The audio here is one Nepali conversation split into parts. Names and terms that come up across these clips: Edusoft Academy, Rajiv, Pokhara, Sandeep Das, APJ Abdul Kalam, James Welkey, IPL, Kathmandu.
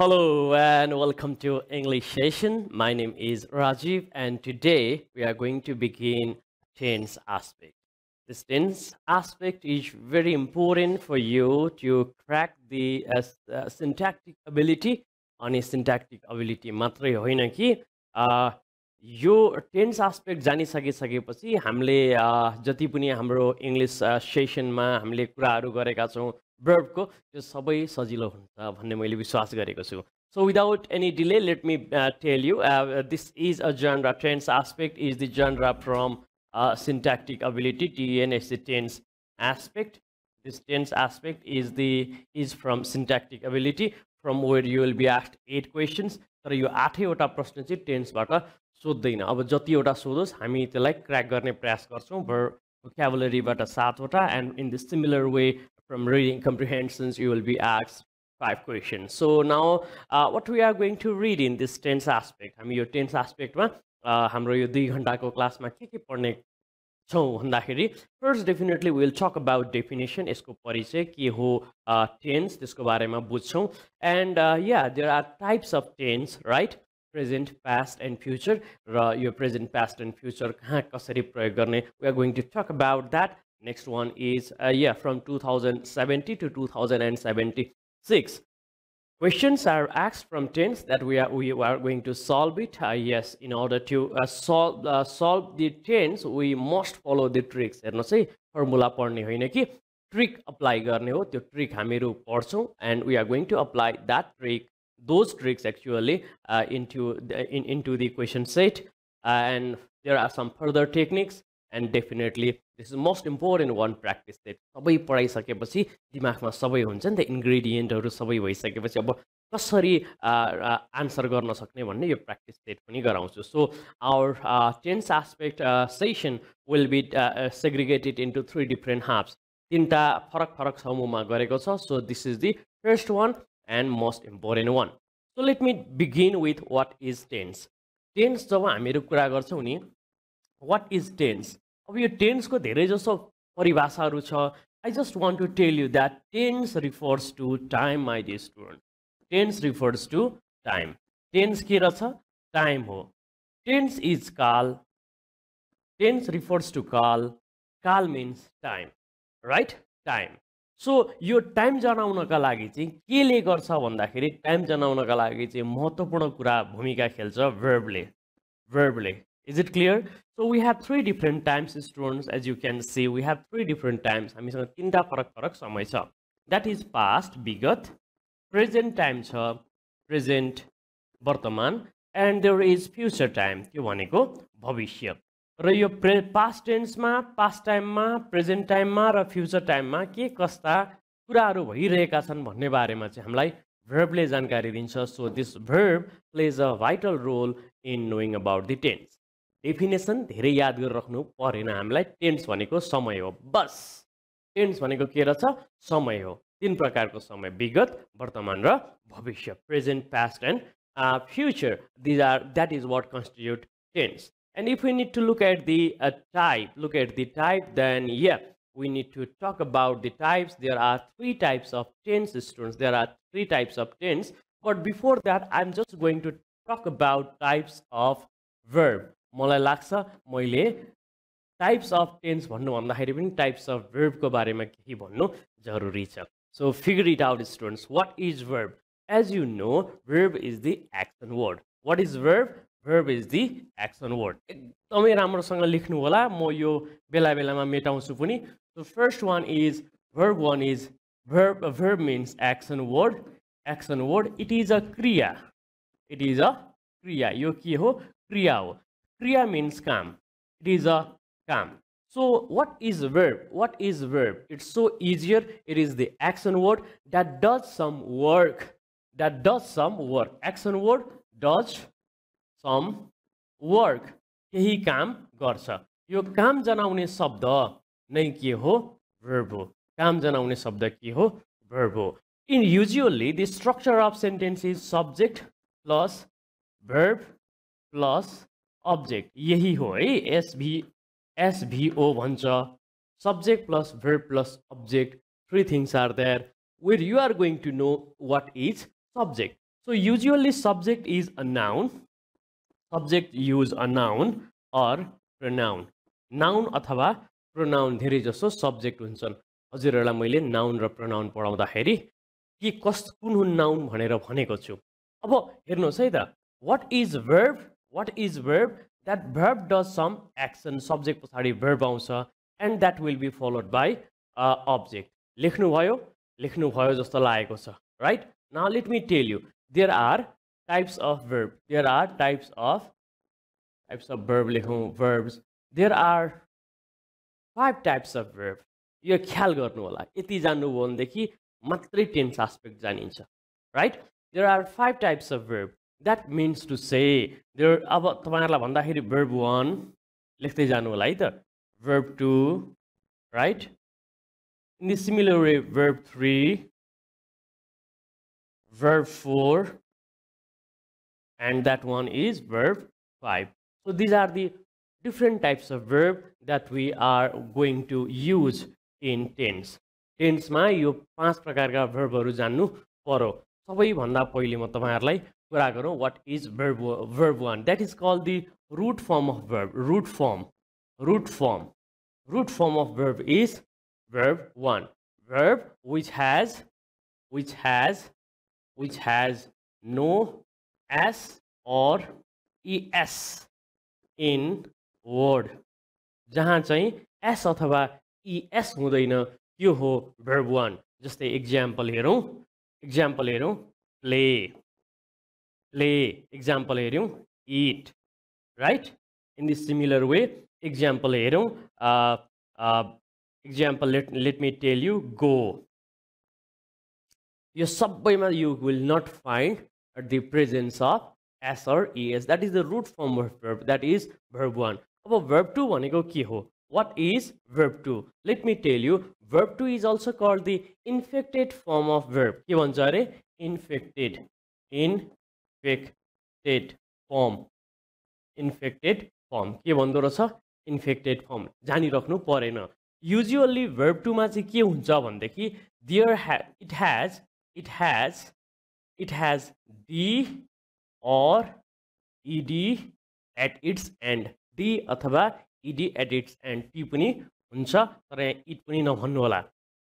Hello and welcome to English session. My name is Rajiv and today we are going to begin tense aspect. This tense aspect is very important for you to crack the syntactic ability. Ani syntactic ability matrai hoina ki यो tense aspect जानि सकिसकेपछि हामीले जति पनि हाम्रो इंग्लिश सेसनमा हामीले कुराहरु गरेका छौं verb को त्यो सबै सजिलो हुन्छ भन्ने मैले विश्वास गरेको छु. So without any delay, let me tell you this is a genre. Tense aspect is the genre from syntactic ability. TN is the tense aspect. This tense aspect is from syntactic ability, from where you will be asked 8 questions. तर यो 8 वटा प्रश्न चाहिँ टेन्सबाट सोध्दैन. अब जति वटा सोधोस् हामी त्यसलाई क्रैक गर्ने प्रयास गर्छौं. Vocabulary बाट 7 वटा and in the similar way from reading comprehensions you will be asked 5 questions. So now what we are going to read in this tense aspect. हामी यो tense aspect मा हाम्रो यो 2 घण्टाको क्लासमा के पढ्ने छौं भन्दाखेरि first definitely we will talk about definition. यसको परिचय के हो tense त्यसको बारेमा बुझ्छौं and yeah, there are types of tense, right? Present, past and future. Your present, past and future कसरी प्रयोग गर्ने, we are going to talk about that. Next one is yeah, from 2070 to 2076. Questions are asked from tense that we are going to solve it. Yes, in order to solve the tense, we must follow the tricks. Herno sai formula padne hoina ki trick apply garne ho, tyo trick hamiru padchau and we are going to apply that trick, those tricks actually into the question set. And there are some further techniques and definitely this is the most important one, practice it. सबै पढाइसकेपछि दिमागमा सबै हुन्छ नि त इन्ग्रेडिएन्टहरु सबै भइसकेपछि अब कसरी आन्सर गर्न सक्ने भन्ने यो practice set पनि गराउँछु. So our tense aspect session will be segregated into 3 different halves. तीनटा फरक-फरक समूहमा गरेको छ. So this is the first one and most important one. So let me begin with what is tense. Tense जब हामीहरु कुरा गर्छौं नि, what is tense? अब यो tense को धेरै जसो परिभाषाहरु छ. I just want to tell you that tense refers to time, my dear student. Tense refers to time. Tense के रहेछ time हो. Tense is काल. Tense refers to काल. काल means time, right? Time. So यो time जनाउनका लागि चाहिँ केले गर्छ भन्दाखेरि time जनाउनका लागि चाहिँ महत्त्वपूर्ण कुरा भूमिका खेल्छ verbले. Is it clear? So we have 3 different times, students. As you can see, we have 3 different times. हामीसँग तीनटा फरक-फरक समय छ. That is past, विगत, present time छ, present वर्तमान, and there is future time, त्यो भनेको भविष्य. र यो past tense मा, past time मा, present time मा र future time मा के कस्ता कुराहरु भइरहेका छन् भन्ने बारेमा चाहिँ हामीलाई verb ले जानकारी दिन्छ. So this verb plays a vital role in knowing about the tense. Definition धेरै याद गरिराख्नु परेन हामीलाई. टेन्स भनेको समय हो. बस टेन्स भनेको के रहेछ समय हो. 3 प्रकारको समय, विगत, वर्तमान र भविष्य. Present, past and future. This or that is what constitute tense. And if we need to look at the type, look at the type, then yeah we need to talk about the types. There are 3 types of tense students. There are 3 types of tense. But before that I am just going to talk about types of verb. मलाई लाग्छ मैले टाइप्स अफ टेन्स भन्नु भन्दाखेरि पनि टाइप्स अफ verb को बारेमा केही भन्नु जरुरी छ. So figure it out students. What is verb? As you know, verb is the action word. What is verb? Verb is the action word. एकदमै राम्रोसँग लेख्नु होला, म यो बेला-बेलामा मेटाउँछु पनि. So first one is verb. One is verb. Verb means action word. Action word. It is a kriya. It is a kriya. यो के हो? क्रिया हो. Kriya means काम. It is a काम. So what is verb? What is verb? It's so easier. It is the action word that does some work. That does some work. Action word does some work. केही काम गर्छ. यो काम जनाउने शब्द नै के हो? Verb हो. काम जनाउने शब्द के हो? Verb हो. In usually the structure of sentence is subject plus verb plus object. यही हो है. SVO भन्छ. Subject plus verb plus object. 3 things are there where you are going to know what is subject. So usually subject is a noun, subject use a noun or pronoun. Noun अथवा pronoun धेरै जसो subject हुन्छन्. हजुरहरुलाई मैले noun र pronoun पढाउँदाखेरि के कस्तो कुन हुन् noun भनेर भनेको छु. अब हेर्नुहोस् है त, what is verb? That verb does some action. Subject पछाडी verb आउँछ and that will be followed by object. लेख्नु भयो जस्तो लागेको छ, right? Now let me tell you, there are types of verb. There are types of verb. लेखौँ verbs. There are 5 types of verb. यो ख्याल गर्नु होला, यति जान्नु भयो भनेदेखि मात्रै tense aspect जानिन्छ, right? There are 5 types of verb. That means to say, there अब तपाईहरुलाई भन्दाखेरि verb 1 लेख्दै जानु होला है त, verb 2, right? In the similar way, verb 3, verb 4, and that one is verb 5. So these are the different types of verb that we are going to use in tense. Tense मा यो 5 प्रकारका verbहरु जान्नु पर्यो. सबैभन्दा पहिले म तपाईहरुलाई कुरा गरौँ what is verb 1. That is called the root form of verb. Root form of verb is verb 1. Verb which has no s or es in word. जहाँ चाहिँ s अथवा es हुँदैन, यो हो verb 1. जस्तै example हेरौं, play. Example हेरौं, eat, right? In the similar way, example हेरौं, example, let me tell you, go. यो सबैमा you will not find the presence of s or es. That is the root form of verb, that is verb 1. अब verb 2 भनेको के हो? What is verb 2? Let me tell you, verb 2 is also called the inflected form of verb. के भन्छ अरे? inflected form के भन्दो रहेछ? inflected form. जानिराख्नु परेन. Usually verb 2 मा चाहिँ के हुन्छ भन्दाखेरि it has d or ed at its end. d अथवा ed at its end. t पनि हुन्छ तर it पनि नभन्नु होला.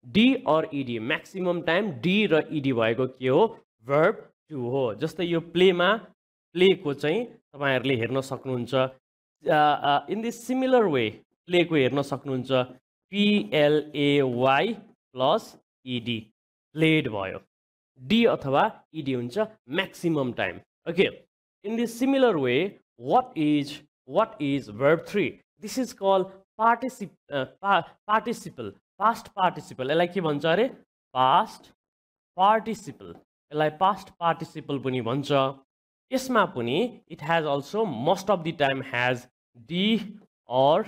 d or ed maximum time d र ed भएको के हो? verb 2 हो. जस्तै यो play मा play को चाहिँ तपाईहरुले हेर्न सक्नुहुन्छ. In this similar way play को हेर्न सक्नुहुन्छ. play plus ed, played भयो. d अथवा ed हुन्छ maximum time. Okay, in this similar way, what is verb 3? This is called participle, past participle. यसलाई के भन्छ अरे? past participle पनि भन्छ. यसमा पनि it has also most of the time has d or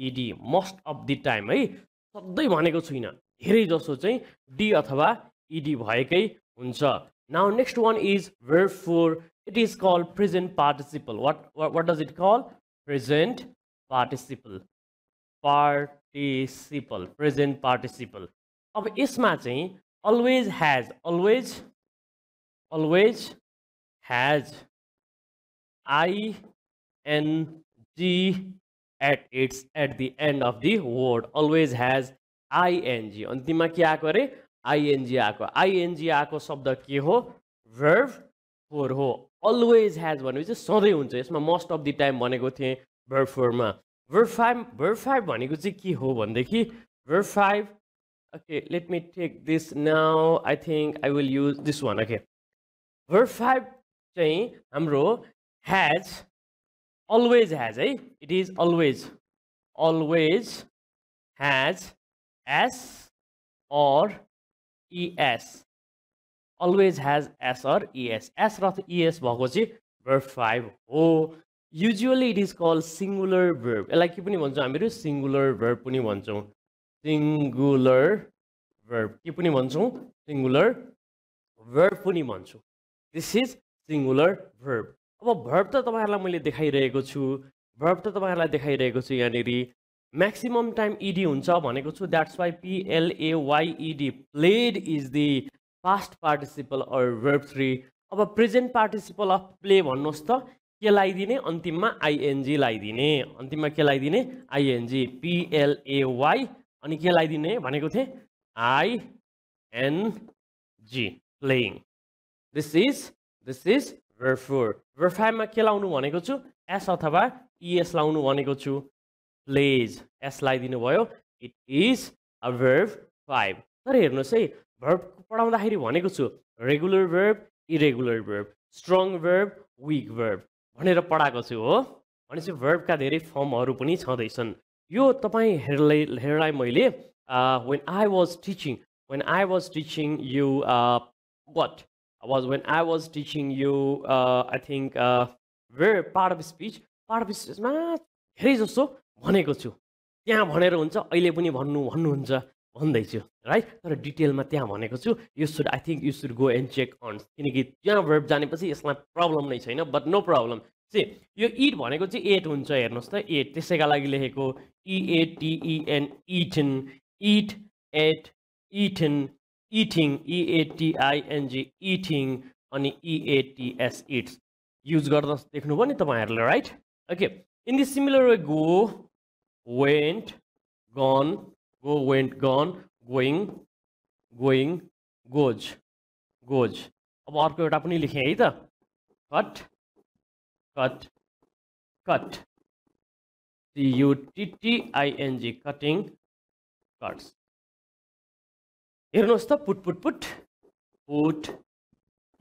ed. most of the time है, सधैं भनेको छैन, धेरै जसो चाहिँ d अथवा ed भएकै हुन्छ. Now next one is verb 4. It is called present participle. What does it call? Present participle. Present participle. अब यसमा चाहिँ always has ing at the end of the word. Always has ing. अन्तिममा के आको अरे? ing आको शब्द के हो? verb 4 हो. Always has भनेपछि सधैं हुन्छ. यसमा most of the time भनेको थिए verb 4 मा. verb 5 भनेको चाहिँ के हो भन्देखि verb 5, okay, let me take this now. I think I will use this one. Okay, verb 5 चाहिँ हाम्रो always has है. It is always has s or es. Always has s or es. s र es भएको चाहिँ verb 5 हो. Usually it is called singular verb. यसलाई के पनि भन्छौं हामीहरु? singular verb पनि भन्छौं. This is singular verb. अब verb त तपाईहरुलाई मैले देखाइरहेको छु यहाँनेरि. maximum time ed हुन्छ भनेको छु. That's why played is the past participle or verb 3. अब प्रेजेन्ट पार्टिसिपल अफ प्ले भन्नुस् त के लाइदिने अन्तिममा आईएनजी लाइदिने अन्तिममा के लाइदिने ING P L A Y अनि के लाइदिने भनेको थिए आईएनजी प्लेइङ दिस इज वेरफोर वेरफाइमा के लाउनु भनेको छु एस अथवा ईएस लाउनु भनेको छु प्लेज एस लाइदिनु भयो इट इज अ वर्ब 5 तर हेर्नुस् है वर्ब पढाउँदाखेरि भनेको छु regular verb irregular verb strong verb weak verb भनेर पढाएको छु हो भनेपछि वर्बका धेरै फर्महरु पनि छदैछन् यो तपाईहरुले हेर्नलाई मैले when I was teaching you I think verb part of speech मा धेरै जसो भनेको छु त्यहाँ भनेर हुन्छ अहिले पनि भन्नुहुन्छ भन्दै छु राइट तर डिटेलमा त्यहाँ भनेको छु you should I think you should go and check on किनकि त्यहाँ वर्ब जानेपछि यसमा प्रब्लम नै छैन बट नो प्रब्लम सी यो इट भनेको चाहिँ एट हुन्छ हेर्नुस् त एट त्यसैका लागि लेखेको E A T E N eaten eat ate eaten eating E A T I N G eating अनि E A T S eats use गर्दा देख्नुभयो नि तपाईहरुले right okay in the similar way go went gone go went gone going going goes goes अब अर्को एउटा पनि लेखे है त cut cut cut c u t t i n g cutting cuts हेर्नुस् त put put put put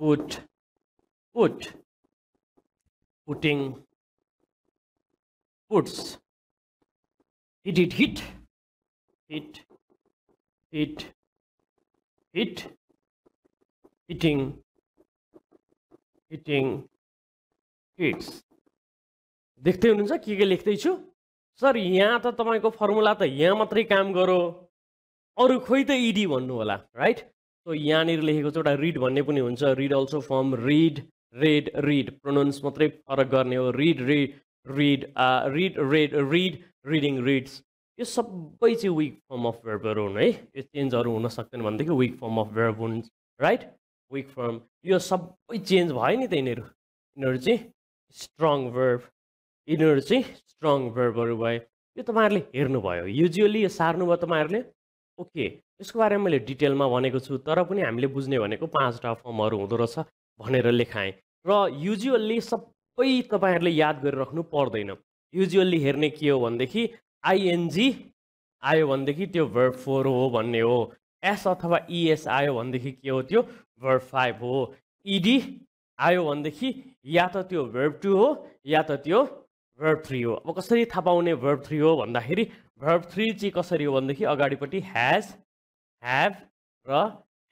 put put putting puts hit hit hit hit hit hit hitting hitting hits देख्दै हुनुहुन्छ के लेख्दै छु सर यहाँ त तपाईको फर्मुला त यहाँ मात्रै काम गर्यो अरु खोइ त ईडी भन्नु होला राइट सो यहाँ नि लेखेको छ एउटा रीड भन्ने पनि हुन्छ read also form read read read pronounce मात्रै फरक गर्ने हो read read read read read read reading reads यो सबै चाहिँ वीक फर्म अफ वर्बहरु हुन् है यो चेन्जहरु हुन सक्दैन भन्दैको वीक फर्म अफ वर्ब हुन् राइट वीक फर्म यो सबै चेन्ज भयो नि त यिनीहरु चाहिँ स्ट्रङ वर्ब यिनीहरु चाहिँ स्ट्रङ वर्बहरु भए यो तपाईहरुले हेर्नु भयो युजुअली यो सार्नु भयो तपाईहरुले ओके यसको बारेमा मैले डिटेलमा भनेको छु तर पनि हामीले बुझ्ने भनेको पाँचटा फर्महरु हुँदो रहेछ भनेर लेखाएँ र युजुअली सबै तपाईहरुले याद गरिराख्नु पर्दैन युजुअली हेर्ने के हो भन्देखि आईएनजी आयो भन्देखि त्यो वर्ब 4 हो भन्ने हो एस अथवा ईएस आयो भन्देखि के हो त्यो वर्ब 5 हो ईडी आयो भन्देखि या त त्यो वर्ब 2 हो या त त्यो वर्ब 3 हो अब कसरी थाहा पाउने वर्ब 3 हो भन्दाखेरि वर्ब 3 चाहिँ कसरी हो भन्देखि अगाडिपटि हैज हैव र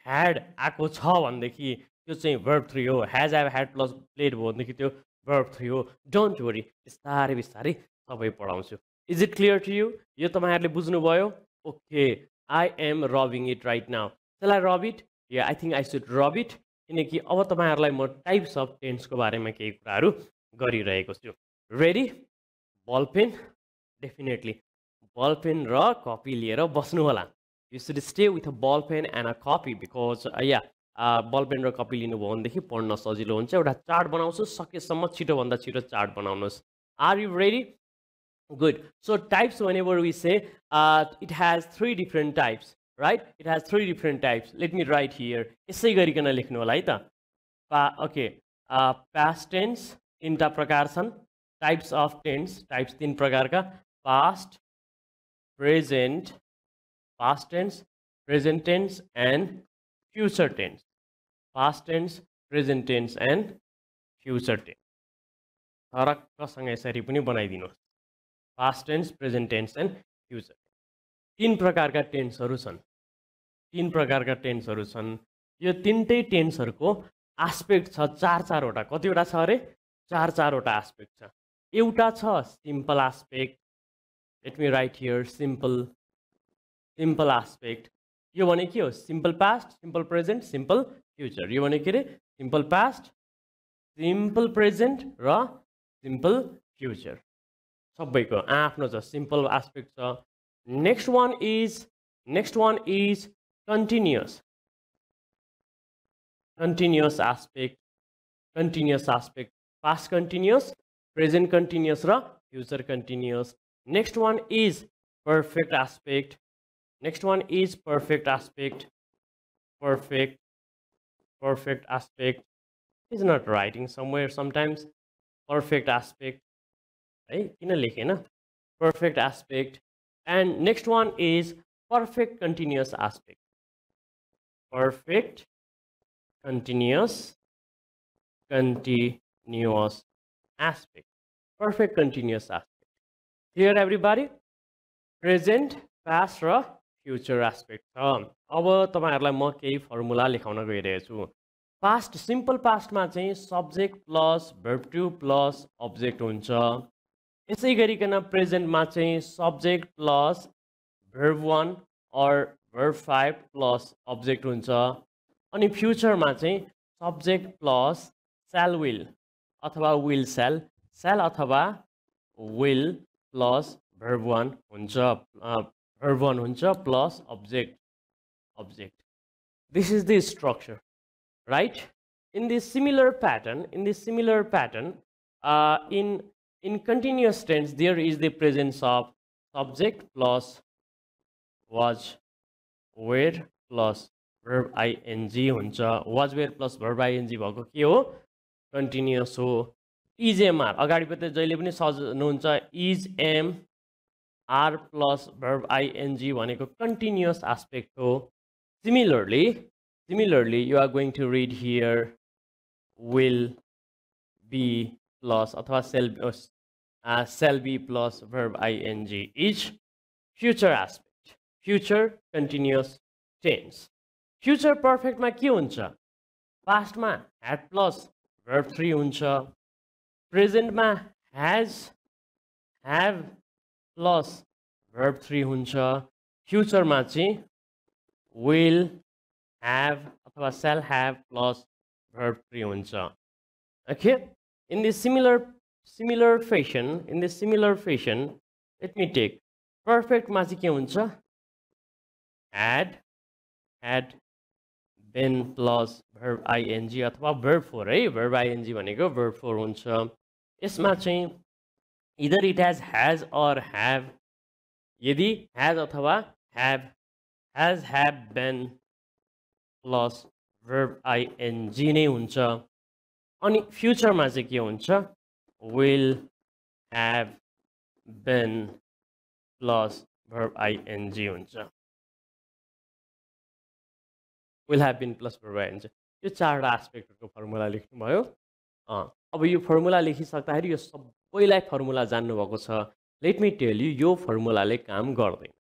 ह्याड आको छ भन्देखि त्यो चाहिँ वर्ब 3 हो has have had plus played हो भन्देखि त्यो वर्ब 3 हो डोन्ट वरी बिस्तारै बिस्तारै सबै पढाउँछु Is it clear to you? यो तपाईहरुले बुझ्नु भयो okay I am rubbing it right now shall I rub it yeah I think I should rub it किनकि अब तपाईहरुलाई म टाइप्स अफ टेन्सको बारेमा केही कुराहरु गरिरहेको छु रेडी बलपेन डेफिनेटली बलपेन र कपी लिएर बस्नु होला you should stay with a ballpen and a copy because yeah ballpen र कपी लिनु भयो भनेदेखि पढ्न सजिलो हुन्छ एउटा चार्ट बनाउँछु सकेसम्म छिटो भन्दा छिटो चार्ट बनाउनुस् are you ready Good. So types whenever we say it has three different types, right? It has three different types. Let me write here. यसै गरिकन लेख्नु होला है त. Okay. Past tense तीनटा प्रकार छन्. Types of tense. Types तीन प्रकारका. Past tense, present tense and future tense. Past tense, present tense and future tense. हरकसँग यसरी पनि बनाइदिनुहोस्. Past tense, present tense and future. तीन प्रकार का टेन्सहरु छन्. तीन प्रकार का टेन्सहरु छन्. यो तीनटै टेन्सहरुको एस्पेक्ट छ चार वटा. कतिवटा छ रे? चार वटा एस्पेक्ट छ. एउटा छ simple aspect. Let me write here simple aspect. यो भने के हो? Simple past, simple present, simple future. यो भने के रे? सिम्पल पास्ट, सिम्पल प्रेजेन्ट र सिम्पल फ्युचर. सबैको आफ्नो छ सिम्पल एस्पेक्ट छ next one is continuous aspect continuous aspect, past continuous, present continuous ra future continuous. Next one is perfect aspect. Perfect aspect is not writing somewhere sometimes. Perfect aspect, right? In a lekhe na, perfect aspect. And next one is perfect continuous aspect. Perfect continuous aspect. Perfect continuous aspect. Clear everybody? Present, past ra future aspect. Aba tapaharulai ma kehi formula lekhauna gairaichu. Past, simple past ma chahi subject plus verb to plus object huncha. Esai garikana present ma chahi subject plus verb 1 or verb 5 plus object huncha. Ani future ma chahi subject plus shall will athwa will shall, shall athwa will plus verb 1 huncha, verb 1 huncha plus object This is the structure, right? In this similar pattern, in continuous tense there is the presence of subject plus was were plus verb ing huncha. Was were plus verb ing bhako ke ho? Continuous ho. Is MR agadi pata jaile pani sajnu huncha. Is M R plus verb ing भनेको continuous aspect हो. Similarly you are going to read here will be plus अथवा shall be plus verb ing is future aspect, future continuous tense. Future perfect मा के हुन्छ? Past मा had plus verb 3 हुन्छ. Present मा has, have plus verb 3 huncha. Future ma chahi will have अथवा shall have plus verb 3 huncha. Okay, in this similar fashion, let me take perfect ma chahi ke huncha? Had been plus verb ing अथवा verb 4 है. Verb ing भनेको verb 4 huncha. यसमा चाहिँ either it has or have. Yadi has अथवा have been plus verb ing नै हुन्छ. अनि future मा चाहिँ के हुन्छ? Will have been plus verb ing हुन्छ. यो चारवटा एस्पेक्टहरुको फर्मुला लेख्नु भयो. अब यो फर्मुला लेखिसक्दाखेरि यो सबैलाई फर्मुला जान्नु भएको छ. लेट मी टेल यु, यो फर्मुलाले काम गर्दैन.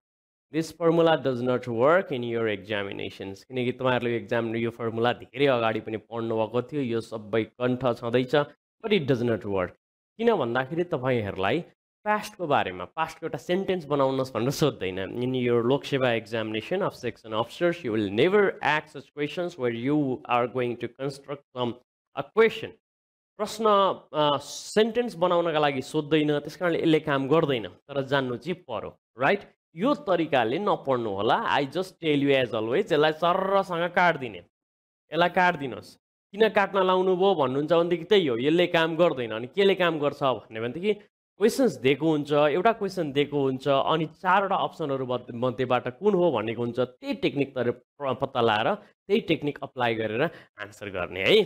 This formula does not work in your examinations. किनकि तपाईहरुले एक्जाम यो फर्मुला धेरै अगाडि पनि पढ्नु भएको थियो. यो सबै कण्ठ छँदैछ, but it does not work. किन भन्दाखेरि तपाईहरुलाई पास्टको बारेमा, पास्टको एउटा सेन्टेन्स बनाउनुस् भनेर सोध्दैन. In your Loksewa examination of section officers you will never ask such questions where you are going to construct some a question. प्रश्न सेन्टेन्स बनाउनका लागि सोध्दैन, त्यसकारणले यसले काम गर्दैन. तर जान्नु चाहिँ पर्यो, राइट? यो तरिकाले नपढ्नु होला. I just tell you as always. यसलाई सरसँग काट्दिने, यसलाई काट्दिनुहोस्. किन काट्न लाउनु भयो भन्नुहुन्छ भनेदेखि त्यही हो, यसले काम गर्दैन. अनि केले काम गर्छ भन्ने भनेदेखि क्वेसन्स दिएको हुन्छ, एउटा क्वेसन दिएको हुन्छ, अनि चारवटा अप्सनहरु मध्येबाट कुन हो भनेको हुन्छ. त्यही टेक्निक पत्ता लगाएर, त्यही टेक्निक अप्लाई गरेर आन्सर गर्ने है.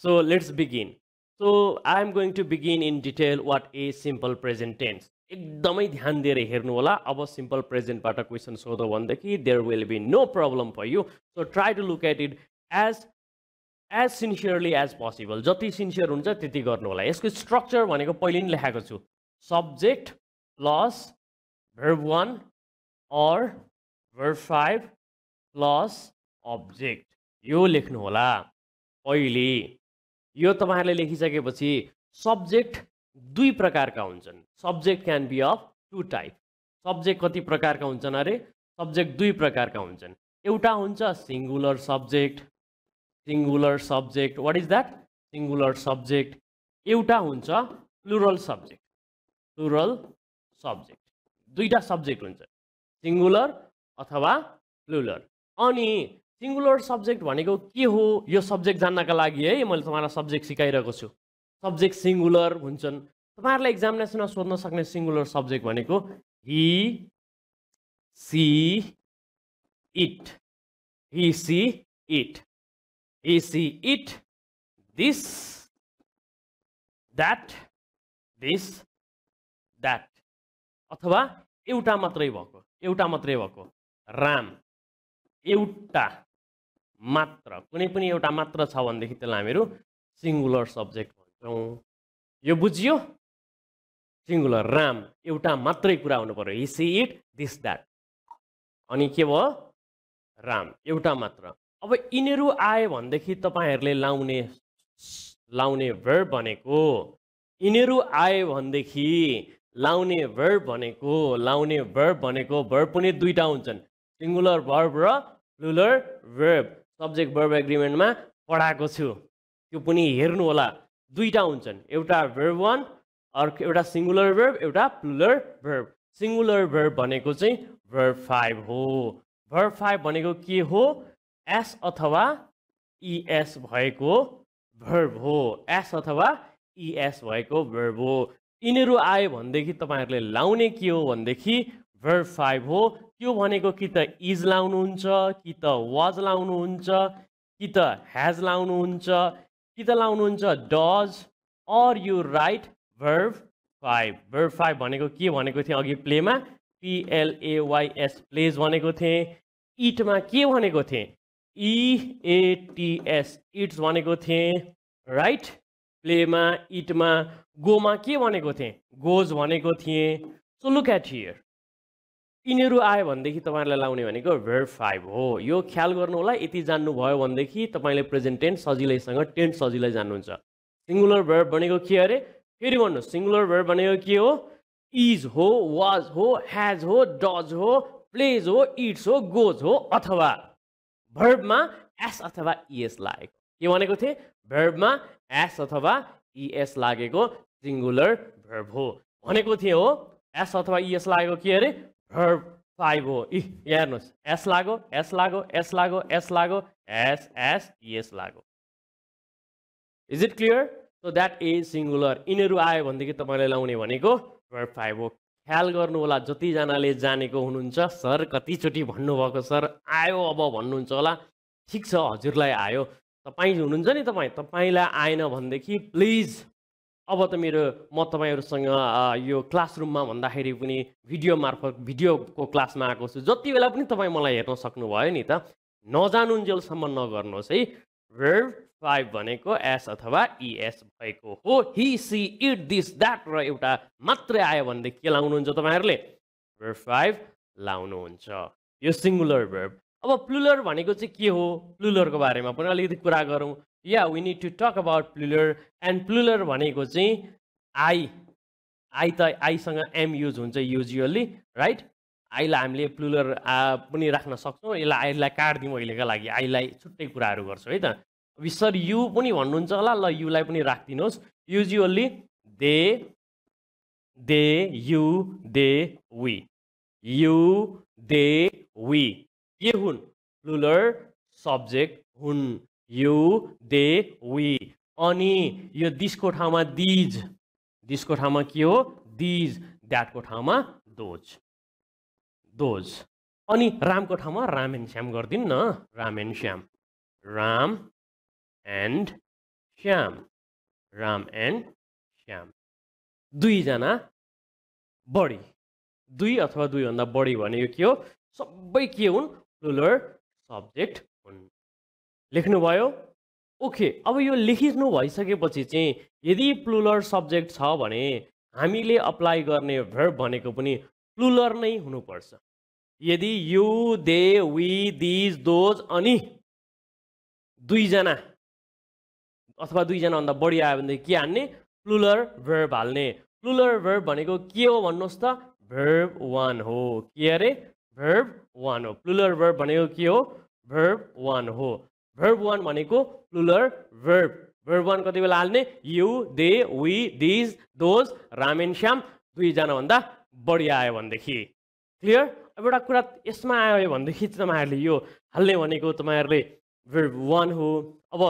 So let's begin. So I am going to begin in detail what is simple present tense. एकदमै ध्यान दिएर हेर्नु होला. अब सिम्पल प्रेजेन्टबाट क्वेसन सोध्यो भनेदेखि there will be no problem for you. So try to look at it as sincerely as possible. जति सिन्सियर हुन्छ त्यति गर्नु होला. यसको स्ट्रक्चर भनेको पहिले नै लेखाएको छु. सब्जेक्ट प्लस verb 1 और verb 5 प्लस अब्जेक्ट, यो लेख्नु होला पहिले. यो तपाईहरुले लेखिसकेपछि सब्जेक्ट दुई प्रकारका हुन्छन्. Subject can be of two type. Subject कति प्रकारका हुन्छन्? सब्जेक्ट दुई प्रकारका हुन्छन्. एउटा हुन्छ singular subject. What is that? Singular subject. एउटा हुन्छ प्लुरल सब्जेक्ट. दुईटा सब्जेक्ट हुन्छ, सिंगुलर अथवा प्लुरल. अनि सिंगुलर सब्जेक्ट भनेको के हो यो सब्जेक्ट जान्नका लागि है मैले तपाईहरुलाई सब्जेक्ट सिकाइरहेको छु सब्जेक्ट सिंगुलर हुन्छन् तपाईहरुलाई एक्जामिनेसनमा सोध्न सक्ने सिंगुलर सब्जेक्ट भनेको he see it this that अथवा एउटा मात्रै भएको राम एउटा मात्र कुनै पनि एउटा मात्र छ भन्देखि त्यसलाई हामीहरु सिंगुलर सब्जेक्ट भन्छौं यो बुझियो सिंगुलर राम एउटा मात्रै कुरा हुनु पर्यो he see it this that अनि के भयो राम एउटा मात्र अब इनेरु आए भन्देखि तपाईहरुले लाउने verb भनेको इनेरु आए भन्देखि लाउने verb भनेको verb पनि दुईटा हुन्छन् सिंगुलर verb र plural verb subject verb agreement मा पढाएको छु त्यो पनि हेर्नु होला दुईटा हुन्छन् एउटा verb 1 अर्को एउटा सिंगुलर verb एउटा प्लुरल verb सिंगुलर verb भनेको चाहिँ verb 5 हो verb 5 भनेको के हो s अथवा es भएको verb हो s अथवा es भएको verb हो इनेरु आए भन्देखि तपाईहरुले लाउने के हो भन्देखि verb 5 हो त्यो भनेको कि त is लाउनुहुन्छ कि त was लाउनुहुन्छ कि त has लाउनुहुन्छ कि त लाउनुहुन्छ does or you write verb 5 verb 5 भनेको के भनेको थिए अघि play मा p l a y s plays भनेको थिए eat मा के भनेको थिए e a t s eats भनेको थिए right play मा eat मा go मा के भनेको थिए goes भनेको थिए so look at here इनेरु आए भन्देखि तपाईहरुलाई लाउने भनेको verb 5 हो यो ख्याल गर्नु होला यति जान्नु भयो भन्देखि तपाईले प्रेजेन्ट टेन्स सजिलैसँग टेन्स सजिलै जान्नुहुन्छ सिंगुलर verb भनेको के अरे फेरि भन्नु सिंगुलर verb भनेको के हो is हो was हो has हो does हो plays हो eats हो goes हो अथवा verb मा s अथवा es लागेको के भनेको थिए verb मा s अथवा es लागेको सिंगुलर verb हो भनेको थिए हो s अथवा es लागेको के अरे verb 5 हो इ हेर्नुस् s लागो s लागो s लागो s लागो s s es लागो is it clear so that is singular इनेरु आए भन्देखि तपाईले लाउने भनेको verb 5 हो ख्याल गर्नु होला जति जनाले जानेको हुनुहुन्छ सर कति चोटी भन्नु भएको सर आयो अब भन्नुहुन्छ होला ठीक छ हजुरलाई आयो तपाई हुनुहुन्छ नि तपाईलाई आएन भन्देखि प्लिज अब त मेरो म तपाईहरुसँग यो क्लासरुममा भन्दाखेरि पनि भिडियो मार्फत भिडियोको क्लासमा आएको छु जति बेला पनि तपाई मलाई हेर्न सक्नु भयो नि त नजानुन्जेल सम्म नगर्नुस् है verb 5 भनेको s अथवा es भएको हो he see it this that र एउटा मात्र आयो भन्दै के लाउनुहुन्छ तपाईहरुले verb 5 लाउनुहुन्छ यो सिंगुलर verb अब प्लुरल भनेको चाहिँ के हो प्लुरलको बारेमा पनि अलिकति कुरा गरौं Yeah, we need to talk about plural and plural भनेको चाहिँ I त I सँग am use हुन्छ usually right I लाई हामीले plural पनि राख्न सक्छौ यसलाई I लाई काट दिउँ अहिलेका लागि I लाई छुट्टै कुराहरु गर्छौ है त अब सर you पनि भन्नुहुन्छ होला ल you लाई पनि राख्दिनुस् usually they you they we you they we के हुन् plural subject हुन् You, they, we. Ani, yo this ko thama these. This ko thama kyo these. That ko thama those. Those. Ani Ram ko thama Ram and Sham gardin na Ram and Sham. Ram and Sham. Ram and Sham. Dui jana body. Dui athwa dui on the body one yo kyo. So by kyun plural subject one. लेख्नु भयो ओके अब यो लेखिनु भइसकेपछि चाहिँ यदि प्लुरल सब्जेक्ट छ भने हामीले अप्लाई गर्ने verb भनेको पनि प्लुरल नै हुनु पर्छ यदि you they we these those अनि दुई जना अथवा दुई जना भन्दा बढी आयो भने के हाल्ने प्लुरल verb हाल्ने प्लुरल verb भनेको के हो भन्नुस् त verb 1 हो के अरे verb 1 हो प्लुरल verb भनेको के हो verb 1 हो verb 1 भनेको plural verb verb 1 कति बेला हाल्ने you they we these those Ram and Shyam दुई जना भन्दा बढी आयो भन्देखि क्लियर अब एउटा कुरा यसमा आयो भन्देखि तपाईहरुले यो हाल्ने भनेको तपाईहरुले वन हो। अब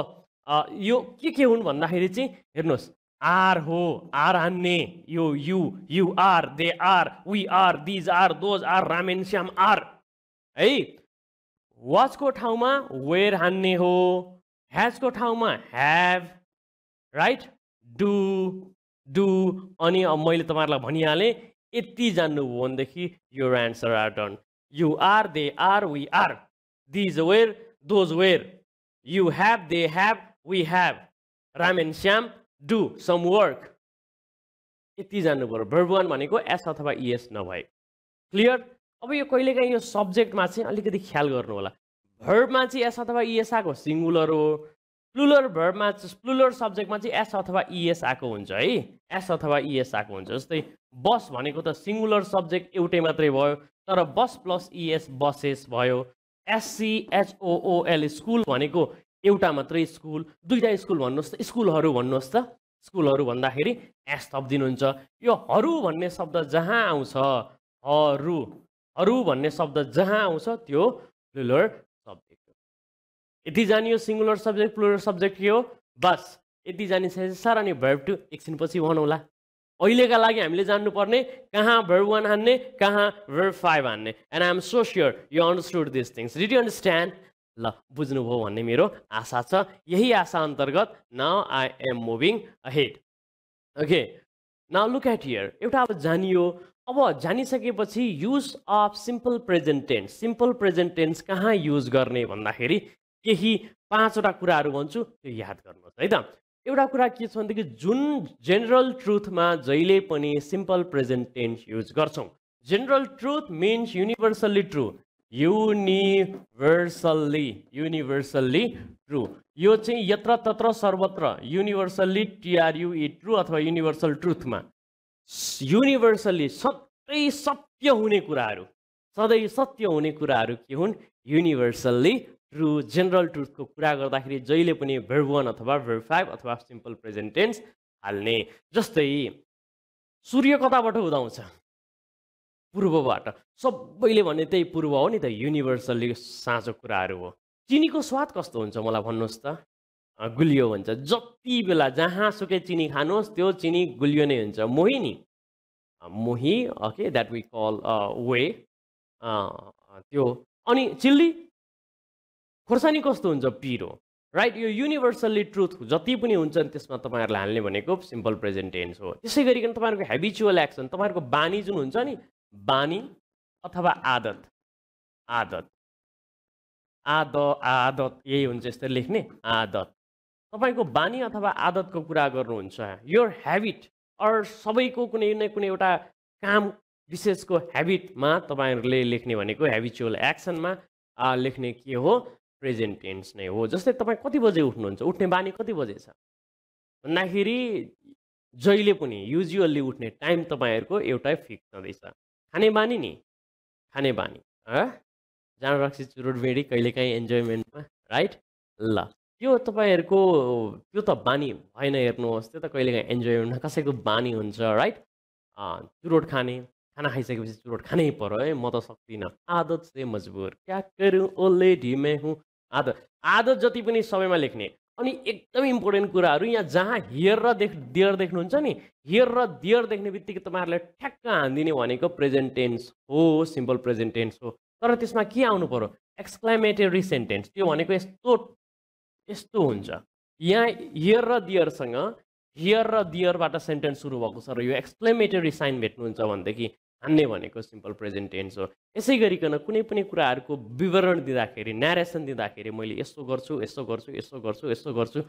यो के हुन भन्दाखेरि चाहिँ हेर्नुस् आर हो, आर हान्ने यो you, you are, they are, we are, these are, those are, Ram and Shyam are है। वाच को ठाउँमा वेयर हान्ने हो, ह्याज को ठाउँमा ह्याभ, राइट, डु डु। अनि मैले तपाईहरुलाई भनिहाले यति जान्नु हो भनेदेखि your answer are done. You are, they are, we are, these were, those were, you have, they have, we have, Ram and Shyam do some work. यति जान्नु पर्यो। verb 1 भनेको एस अथवा इएस नभए क्लियर। अब यो कहिलेकाहीँ यो सब्जेक्टमा चाहिँ अलिकति ख्याल गर्नु होला। भर्बमा चाहिँ एस अथवा इएस आको सिङ्गुलर हो, प्लुरल भर्बमा प्लुरल सब्जेक्टमा चाहिँ एस अथवा इएस आको हुन्छ है, एस अथवा इएस आको हुन्छ। जस्तै बस भनेको त सिङ्गुलर सब्जेक्ट एउटै मात्रै भयो, तर बस प्लस इएस बसेस भयो। SCHOOL स्कुल भनेको एउटा मात्रै स्कुल, दुईटा स्कुल भन्नुहोस् त, स्कुलहरु भन्नुहोस् त। स्कुलहरु भन्दाखेरि एस थप्दिनुहुन्छ। यो हरु भन्ने शब्द जहाँ आउँछ, हरु हरु भन्ने शब्द जहाँ आउँछ त्यो प्लुरल सब्जेक्ट हो। यति जानियो सिंगुलर सब्जेक्ट प्लुरल सब्जेक्ट के हो। बस यति जानिसकेपछि सर अनि भर्ब 2 एकछिनपछि भनौला। अहिलेका लागि हामीले जान्नुपर्ने कहाँ verb 1 हान्ने, कहाँ verb 5 हान्ने। And I am so sure you understood this things. Did you understand? ल बुझ्नुभयो भन्ने मेरो आशा छ। यही आशा अन्तर्गत now I am moving ahead. Okay now look at here. एउटा अब जानियो। अब जानिसकेपछि use of simple present tense. Simple present tense कहाँ युज गर्ने भन्दाखेरि केही पाँचवटा कुराहरु भन्छु, त्यो याद गर्नुहोस् है त। एउटा कुरा के छ भन्दाखेरि जुन जेनरल ट्रुथमा जहिले पनि सिम्पल प्रेजेन्ट टेन्स युज गर्छौं। General truth means universally true, universally universally true. यो चाहिँ यत्र तत्र सर्वत्र युनिभर्सल्ली TRUE ट्रू अथवा युनिभर्सल ट्रुथमा युनिभर्सल्ली सधैँ सत्य हुने कुराहरू, सधैँ सत्य हुने कुराहरू के हुन्? Universally true. जेनरल ट्रुथको कुरा गर्दाखेरि जहिले पनि verb 1 अथवा verb 5 अथवा सिम्पल प्रेजेन्ट टेन्स हाल्ने। जस्तै सूर्य कताबाट उदाउँछ? पूर्वबाट। सबैले भन्ने त्यही पूर्व हो नि त। युनिभर्सल्ली साँचो कुराहरू हो। चिनीको स्वाद कस्तो हुन्छ मलाई भन्नुहोस् त? गुलियो हुन्छ। जति बेला जहाँ सुकै चिनी खानुहोस् त्यो चिनी गुलियो नै हुन्छ। मोही नि, मोही, okay, that we call whey, त्यो। अनि चिल्ली, खोर्सानी कस्तो हुन्छ? पिरो, राइट। यो युनिभर्सल्ली ट्रुथ जति पनि हुन्छन् त्यसमा तपाईहरुले हाल्ने भनेको सिम्पल प्रेजेन्ट टेन्स हो। त्यसै गरिकन तपाईहरुको हेबिचुअल एक्सन, तपाईहरुको बानी जुन हुन्छ नि, बानी अथवा आदत, आदत आद आदत यही हुन्छ। यसरी लेख्ने आदत। तपाईको बानी अथवा आदतको कुरा गर्नुहुन्छ। योर ह्याबिट अर सबैको कुनै न कुनै एउटा काम विशेषको ह्याबिटमा तपाईहरुले लेख्ने भनेको हेबिचुअल एक्सनमा लेख्ने के हो? प्रेजेन्ट टेन्स नै हो। जस्तै तपाई कति बजे उठ्नुहुन्छ? उठ्ने बानी कति बजे छ भन्दाखेरि जहिले पनि युजुअली उठ्ने टाइम तपाईहरुको एउटा फिक्स नदैछ। खाने बानी नि, खाने बानी जान रक्सी चुरोट बेडी कहिलेकाहीँ एन्जॉयमेन्टमा, राइट। ल त्यो तपाईहरुको त्यो त बानी भएन। हेर्नुहोस् त्यो त कहिलेकाहीँ एन्जॉयमेन्टमा कसैको बानी हुन्छ, राइट। चुरोट खाने, खाना खाइसकेपछि चुरोट खानै पर्यो है, म त सक्दिनँ, आदत से मजबुर, क्या करूँ ओ लेडी मैं हूँ, आदत। आदत जति पनि सबैमा लेख्ने। अनि एकदम इम्पोर्टेन्ट कुराहरू यहाँ जहाँ हियर र देयर देख्नुहुन्छ नि, हियर र देयर देख्ने बित्तिकै तपाईहरुले ठ्याक्क हान्दिने भनेको प्रेजेन्ट टेन्स हो, सिम्पल प्रेजेन्ट टेन्स हो। तर त्यसमा के आउनु पर्यो? Exclamatory sentence. त्यो भनेको यस्तो यस्तो हुन्छ। यहाँ हियर र देयरसँग हियर र देयरबाट सेन्टेन्स सुरु भएको छ र यो एक्सक्लेमेटरी साइन भेट्नुहुन्छ भनेदेखि हान्ने भनेको सिम्पल प्रेजेन्ट टेन्स हो। यसै गरिकन कुनै पनि कुराहरुको विवरण दिँदाखेरि, न्यारेसन दिँदाखेरि मैले यस्तो गर्छु, यस्तो गर्छु, यस्तो गर्छु, यस्तो गर्छु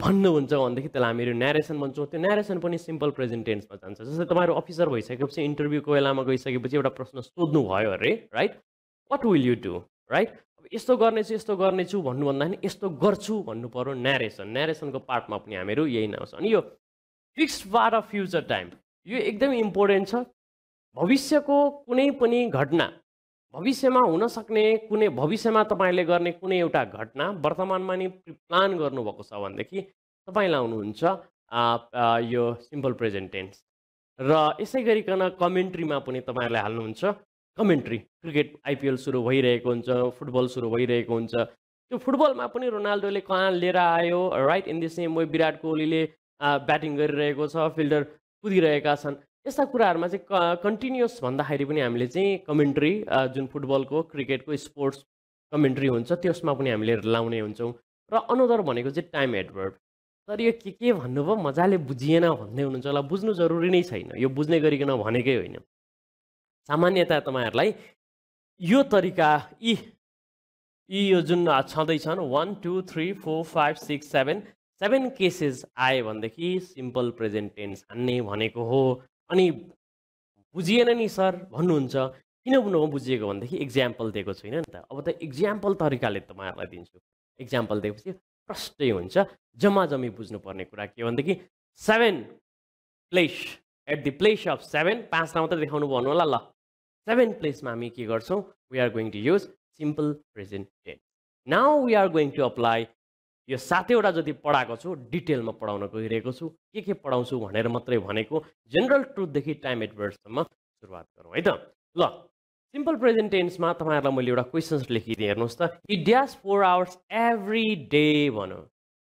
भन्नुहुन्छ भनेदेखि त्यसलाई हामीहरू न्यारेसन भन्छौं। त्यो न्यारेसन पनि सिम्पल प्रेजेन्ट टेन्समा जान्छ। जस्तै तपाईहरु अफिसर भइसकेपछि इन्टरभ्यूको बेलामा गइसकेपछि एउटा प्रश्न सोध्नु भयो अरे, right, what will you do, right. यस्तो गर्नेछु, यस्तो गर्नेछु भन्नु भन्दाखेरि यस्तो गर्छु भन्नु पर्यो। न्यारेसन, न्यारेसनको पार्टमा पनि हामीहरू यही नआउँछ। अनि यो fixed part of future time, यो एकदम इम्पोर्टेन्ट छ। भविष्यको कुनै पनि घटना, भविष्यमा हुन सक्ने कुनै, भविष्यमा तपाईले गर्ने कुनै एउटा घटना वर्तमानमा नि प्लान गर्नुभएको छ भनेदेखि तपाईले आउनुहुन्छ यो सिम्पल प्रेजेन्ट टेन्स। र यसै गरिकन कमेन्ट्रीमा पनि तपाईले हाल्नुहुन्छ कमेन्ट्री क्रिकेट आईपीएल सुरु भइरहेको हुन्छ फुटबल सुरु भइरहेको हुन्छ त्यो फुटबलमा पनि रोनाल्डोले कहाँ लिएर आयो right in the same way Virat कोहलीले ब्याटिङ गरिरहेको छ फिल्डर कुदिरहेका छन् यस्ता कुराहरुमा चाहिँ कन्टीन्युअस भन्दाखेरि पनि हामीले चाहिँ कमेन्ट्री जुन फुटबलको क्रिकेटको स्पोर्ट्स कमेन्ट्री हुन्छ त्यसमा पनि हामीले लाउने हुन्छौं र अनदर भनेको चाहिँ टाइम एडवर्ड तर यो के भन्नु भयो मजाले बुझिएन भन्दै हुनुहुन्छ होला बुझ्नु जरुरी नै छैन यो बुझ्ने गरिकन भनेकै होइन सामान्यतया तपाईहरुलाई यो तरिका यो जुन छदै छन् 1 2 3 4 5 6 7 7 केसेस आए भन्देखि सिम्पल प्रेजेन्ट टेन्स भन्ने भनेको हो अनि बुझिएन नि सर भन्नुहुन्छ किन नबुझिएको भन्देखि एक्जाम्पल दिएको छैन नि त अब त एक्जाम्पल तरिकाले तपाईहरुलाई दिन्छु एक्जाम्पल दिएपछि प्रष्टै हुन्छ जम्मा जम्मी बुझ्नु पर्ने कुरा के भन्देखि 7 place at the place of 7 पाँच ठाउँ त देखाउनु भन्न होला ल 7 प्लेसमा हामी के गर्छौं we are going to use simple present tense now we are going to apply यो सातैवटा जति पढाएको छु डिटेलमा पढाउन गइरहेको छु के पढाउँछु भनेर मात्रै भनेको जनरल ट्रुथ देखि टाइम एडवर्ब सम्म सुरुवात गरौँ है त ल सिम्पल प्रेजेन्ट टेन्स मा तपाईहरुलाई मैले एउटा क्वेशन्स लेखिदिए हेर्नुस् त he dash 4 hours every day भनो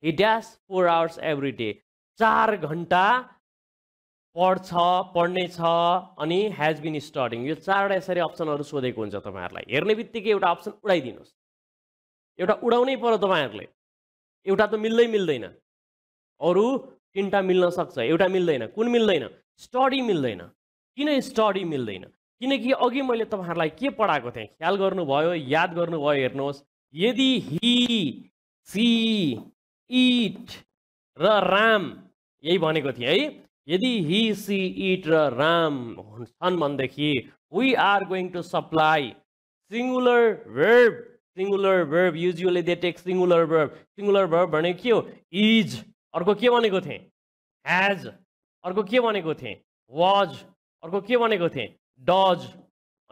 he dash 4 hours every day 4 घण्टा पढ्छ पढ्ने छ अनि हैज बीन स्टडिङ यो चारवटा यसरी अप्सनहरु सोधेको हुन्छ तपाईहरुलाई हेर्नेबित्तिकै एउटा अप्सन उडाइदिनुस् एउटा उडाउनै पर्यो तपाईहरुले एउटा त मिल्दै मिल्दैन अरु तीनटा मिल्न सक्छ एउटा मिल्दैन कुन मिल्दैन स्टडी मिल्दैन किन स्टडी मिल्दैन किनकि अघि मैले तपाईहरुलाई के पढाएको थिए ख्याल गर्नुभयो याद गर्नुभयो हेर्नुहोस् यदि हि सी इट र राम यही भनेको थिए है यदि हि सी इट र राम हुन्छन् भन्देखि we are going to supply singular verb usually they take singular verb भने के हो is अर्को के भनेको थिए has अर्को के भनेको थिए was अर्को के भनेको थिए does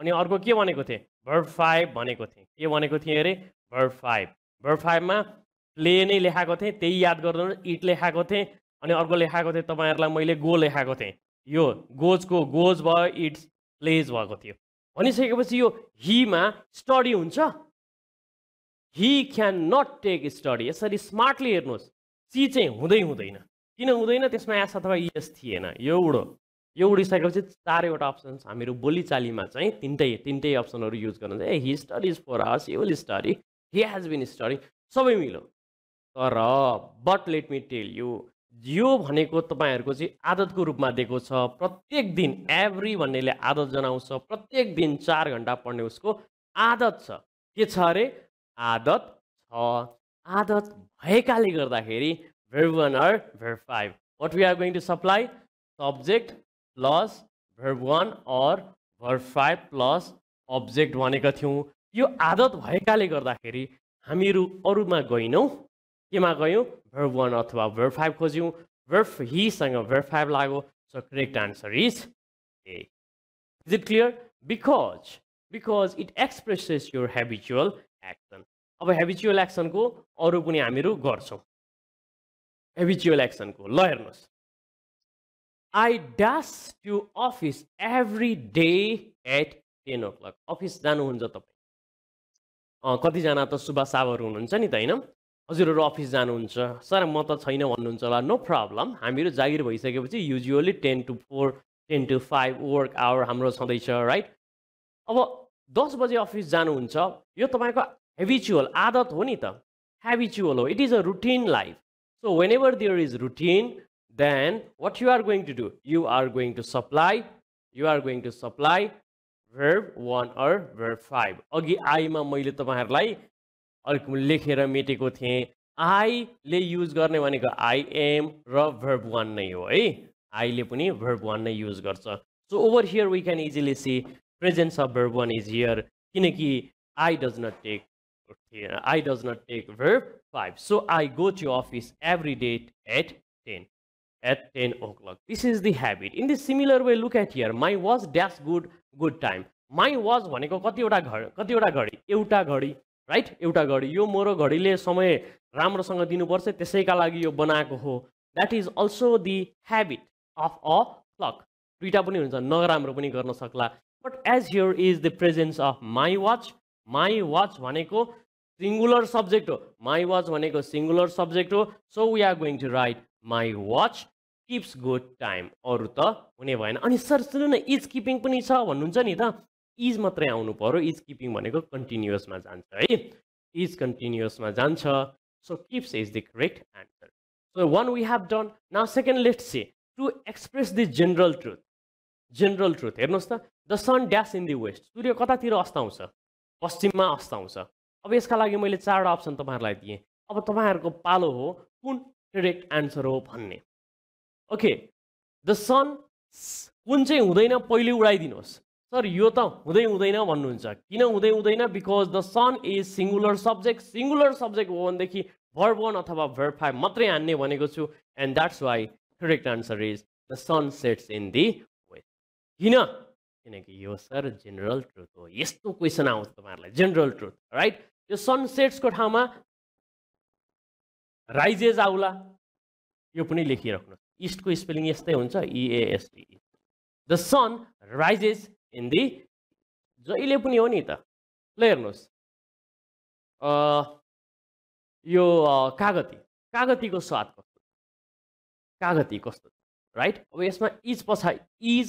अनि अर्को के भनेको थिए verb 5 भनेको थिए के भनेको थिए अरे verb 5 मा play नै लेखाको थिए त्यही याद गर्नु it लेखाको थिए अनि अर्को लेखाको थिए तपाईहरुलाई मैले go लेखाको थिए यो goes को goes भयो it's plays भएको थियो भनिसकेपछि यो he मा study हुन्छ he cannot take study यसरी स्मार्टली हेर्नुस् सी चाहिँ हुँदै हुँदैन किन हुँदैन त्यसमा आशा अथवा यस थिएन यो उडो उडिसकेपछि चारैवटा अप्सन्स हामीहरु बोलीचालीमा चाहिँ तीनटै अप्सनहरु युज गर्नुहुन्छ ए he studies for us he will study he has been studying सबै मिलो तर but let me tell you यो भनेको तपाईहरुको चाहिँ आदतको रूपमा दिएको छ प्रत्येक दिन एभ्री भन्नेले आदत जनाउँछ प्रत्येक दिन 4 घण्टा पढ्ने उसको आदत छ के छ अरे आदत छ आदत भएकाले गर्दाखेरि verb 1 or verb 5 what we are going to supply subject plus verb 1 or verb 5 plus object भनेको थियौं यो आदत भएकाले गर्दाखेरि हामीहरु अरुमा गइनौं केमा गयौं verb 1 अथवा verb 5 खोज्यौं verb he सँग verb 5 लाग्यो so correct answer is A is it clear because it expresses your habitual action अब हैबिचुअल एक्सन को अरु पनि हामीहरु गर्छौं हैबिचुअल एक्सन को ल हेर्नुस् I dash to office every day at 10 o'clock office जानु हुन्छ तपाई कति जना त सुबह सावर हुनुहुन्छ नि त हैन हजुरहरु अफिस जानु हुन्छ सर म त छैन भन्नुहुन्छ होला नो प्रब्लम हामीहरु जागिर भइसकेपछि usually 10 to 4 10 to 5 work hour हाम्रो सधैं छ राइट अब 10 बजे अफिस जानु हुन्छ यो तपाईको हैबिचुअल आदत हो नि त हैबिचुअल हो it is a routine life so whenever there is routine then what you are going to do you are going to supply verb 1 or verb 5 अघि आई मा मैले तपाईहरुलाई अलिक लेखेर मेटेको थिए आई ले युज गर्ने भनेको आई एम र verb 1 नै हो है आई ले पनि verb 1 नै युज गर्छ so over here we can easily see presence of verb 1 is here kinaki I does not take verb 5 so I go to office every day at 10 o'clock this is the habit in the similar way look at here my was dash good time my was bhaneko kati euta ghadi euta ghadi right euta ghadi yo moro ghadi le samay ramro sanga dinu parcha tesai ka lagi yo banako ho that is also the habit of a clock duita pani huncha na ramro pani garna sakla But as here is the presence of my watch भनेको singular subject हो, my watch भनेको singular subject हो, so we are going to write my watch keeps good time. अरु त हुने भएन. अनि सर सुन्नु न, is keeping पनि छ भन्नुहुन्छ नि त, is मात्रै आउनु पर्यो. Is keeping भनेको continuous मा जान्छ है, is continuous मा जान्छ. So keeps is the correct answer. So one we have done. Now second, let's see, to express the general truth. General truth हेर्नुस् त, the sun dash in the west. सूर्य कतातिर अस्ताउँछ? पश्चिममा अस्ताउँछ. अब यसका लागि मैले चार अप्सन तपाईहरुलाई दिए. अब तपाईहरुको पालो हो कुन करेक्ट आन्सर हो भन्ने. ओके, द सन कुन चाहिँ हुँदैन पहिले उडाइदिनुस्. सर यो त हुँदै हुँदैन भन्नुहुन्छ. किन हुँदै हुँदैन? Because the sun is singular subject. Singular subject हो भनेदेखि verb 1 अथवा verb 5 मात्रै हान्ने भनेको छु, and that's why correct answer is the sun sets in the west. किन? किनकि यो सर जनरल ट्रुथ हो. यस्तो क्वेशन आउँछ तपाईहरुलाई, जनरल ट्रुथ, राइट? यो सन सेट्स को ठाउँमा राइजेज आउला, यो पनि लेखिराख्नु. ईस्ट को स्पेलिङ यस्तै हुन्छ, EAST. The sun rises in the, जहिले पनि हो नि त. ल हेर्नुस्, यो कागती, कागतीको स्वाद कस्तो, कागती कस्तो, राइट? अब यसमा इज पछाडी इज,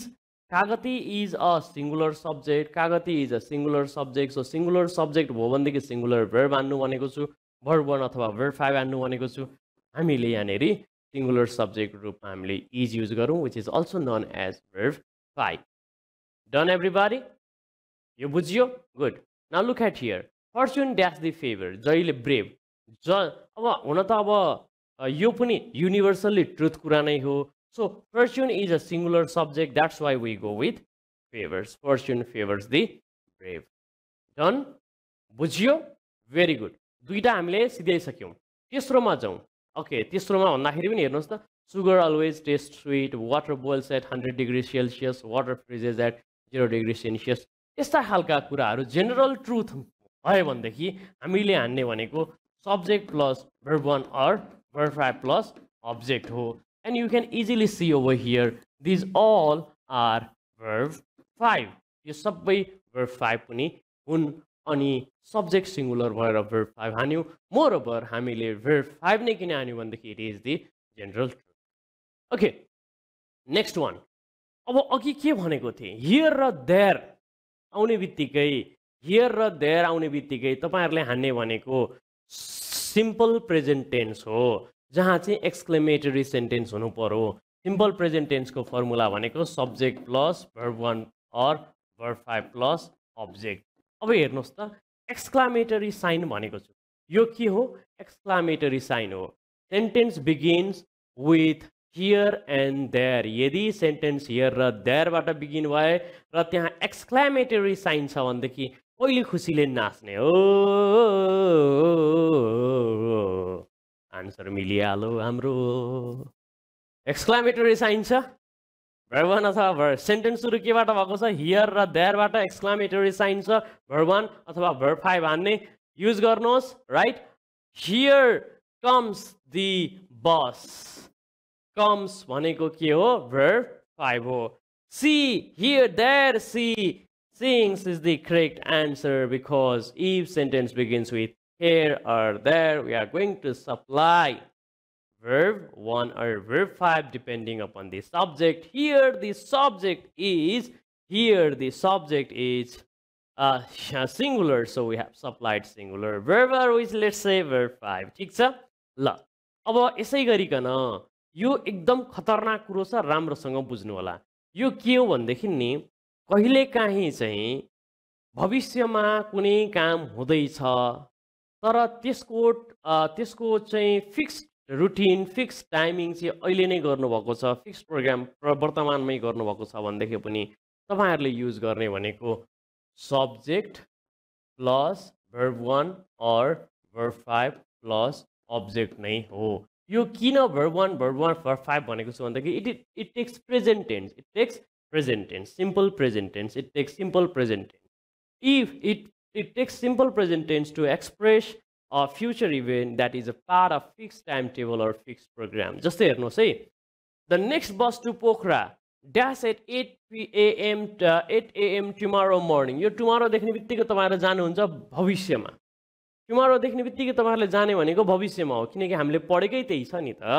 कागती इज अ सिंगुलर सब्जेक्ट, कागती is a singular subject. So singular subject हो भनेदेखि सिंगुलर verb हान्नु भनेको छु, verb 1 अथवा verb 5 हान्नु भनेको छु. हामीले यहाँनेरि सिंगुलर सब्जेक्ट रूपमा हामीले इज युज गरौँ, which is also known as verb 5. Done everybody? यो बुझियो? Good. Now look at here, fortune dash the favour, जहिले ब्रेभ. अब हुन त अब यो पनि युनिभर्सल्ली ट्रुथ कुरा नै हो. So fortune is a singular subject, that's why we go with favours. Fortune favours the brave. Done, बुझियो? Very good. दुईटा हामीले सिध्याइसक्यौँ. तेस्रोमा जाउँ. ओके, तेस्रोमा भन्दाखेरि पनि हेर्नुहोस् त, sugar always taste sweet, water boils at 100 degree Celsius, water freezes at 0 degree Celsius. यस्ता खालका कुराहरू जेनरल ट्रुथ भयो भनेदेखि हामीले हान्ने भनेको subject plus verb 1 or verb 5 plus object हो. And you can easily see over here, these all are verb 5. यो सबै verb 5 पनि हुन्. अनि सब्जेक्ट सिंगुलर भएर verb 5 हान्यौँ. मोरओभर हामीले verb 5 नै किन हान्यौँ भनेदेखि it is the general truth. Okay, next one. अब अघि के भनेको थिएँ, हियर र देयर आउने बित्तिकै, हियर र देयर आउने बित्तिकै तपाईँहरूले हान्ने भनेको सिम्पल प्रेजेन्ट टेन्स हो, जहाँ चाहिँ एक्सक्लेमेटरी सेन्टेन्स हुनु पर्यो. सिम्पल प्रेजेन्ट टेन्सको फर्मुला भनेको subject plus verb 1 or verb 5 plus object. अब हेर्नुहोस् त, एक्सक्लामेटरी साइन भनेको छु, यो के हो? एक्सक्लामेटरी साइन हो. Sentence begins with here and there. यदि सेन्टेन्स हियर र देयरबाट बिगिन भए र त्यहाँ एक्सक्लामेटरी साइन छ भनेदेखि पहिले खुसीले नाच्ने हो. आन्सर मिलिहालो हाम्रो. एक्सक्लामेटरी साइन छ, verb 1 अथवा verb. सेन्टेन्स सुरु केबाट भएको छ? हियर र देयरबाट. एक्सक्लामेटरी साइन छ, verb 1 अथवा verb 5 हान्ने युज गर्नुहोस्, right? Here comes the bus. Comes भनेको के हो? verb 5 हो. See here there see sings is the correct answer, because if sentence begins with here or there we are going to supply verb 1 or verb 5 depending upon the subject. Here the subject is, here the subject is singular, so we have supplied singular verb, which let's say verb 5. ठीक छ ल. अब यसै गरिकन यो एकदम खतरनाक कुरो छ, राम्रोसँग बुझ्नु होला. यो के हो भन्देखि नि, कहिले काहीँ चाहिँ भविष्यमा कुनै काम हुँदैछ, तर त्यसको चाहिँ फिक्स्ड रुटिन, फिक्स टाइमिङ चाहिँ अहिले नै गर्नुभएको छ, फिक्स प्रोग्राम वर्तमानमै गर्नुभएको छ भनेदेखि पनि तपाईहरुले युज गर्ने भनेको subject plus verb 1 or verb 5 plus object नै हो. यो किन verb 1 verb 5 भनेको छु भनेदेखि it takes present tense, it takes present tense, simple present tense, it takes simple present tense. If it takes simple present tense to express a future event that is a part of fixed timetable or fixed program. जस्तै हेर्नुहोस् है, the next bus to Pokhara dash at 8 a.m. tomorrow morning. You tomorrow dekhne bittigai tamarle jane huncha bhavishyama. Tomorrow dekhne bittigai tamarle jane bhaneko bhavishyama ho kinaki hamile padhekai tyahi cha ni ta.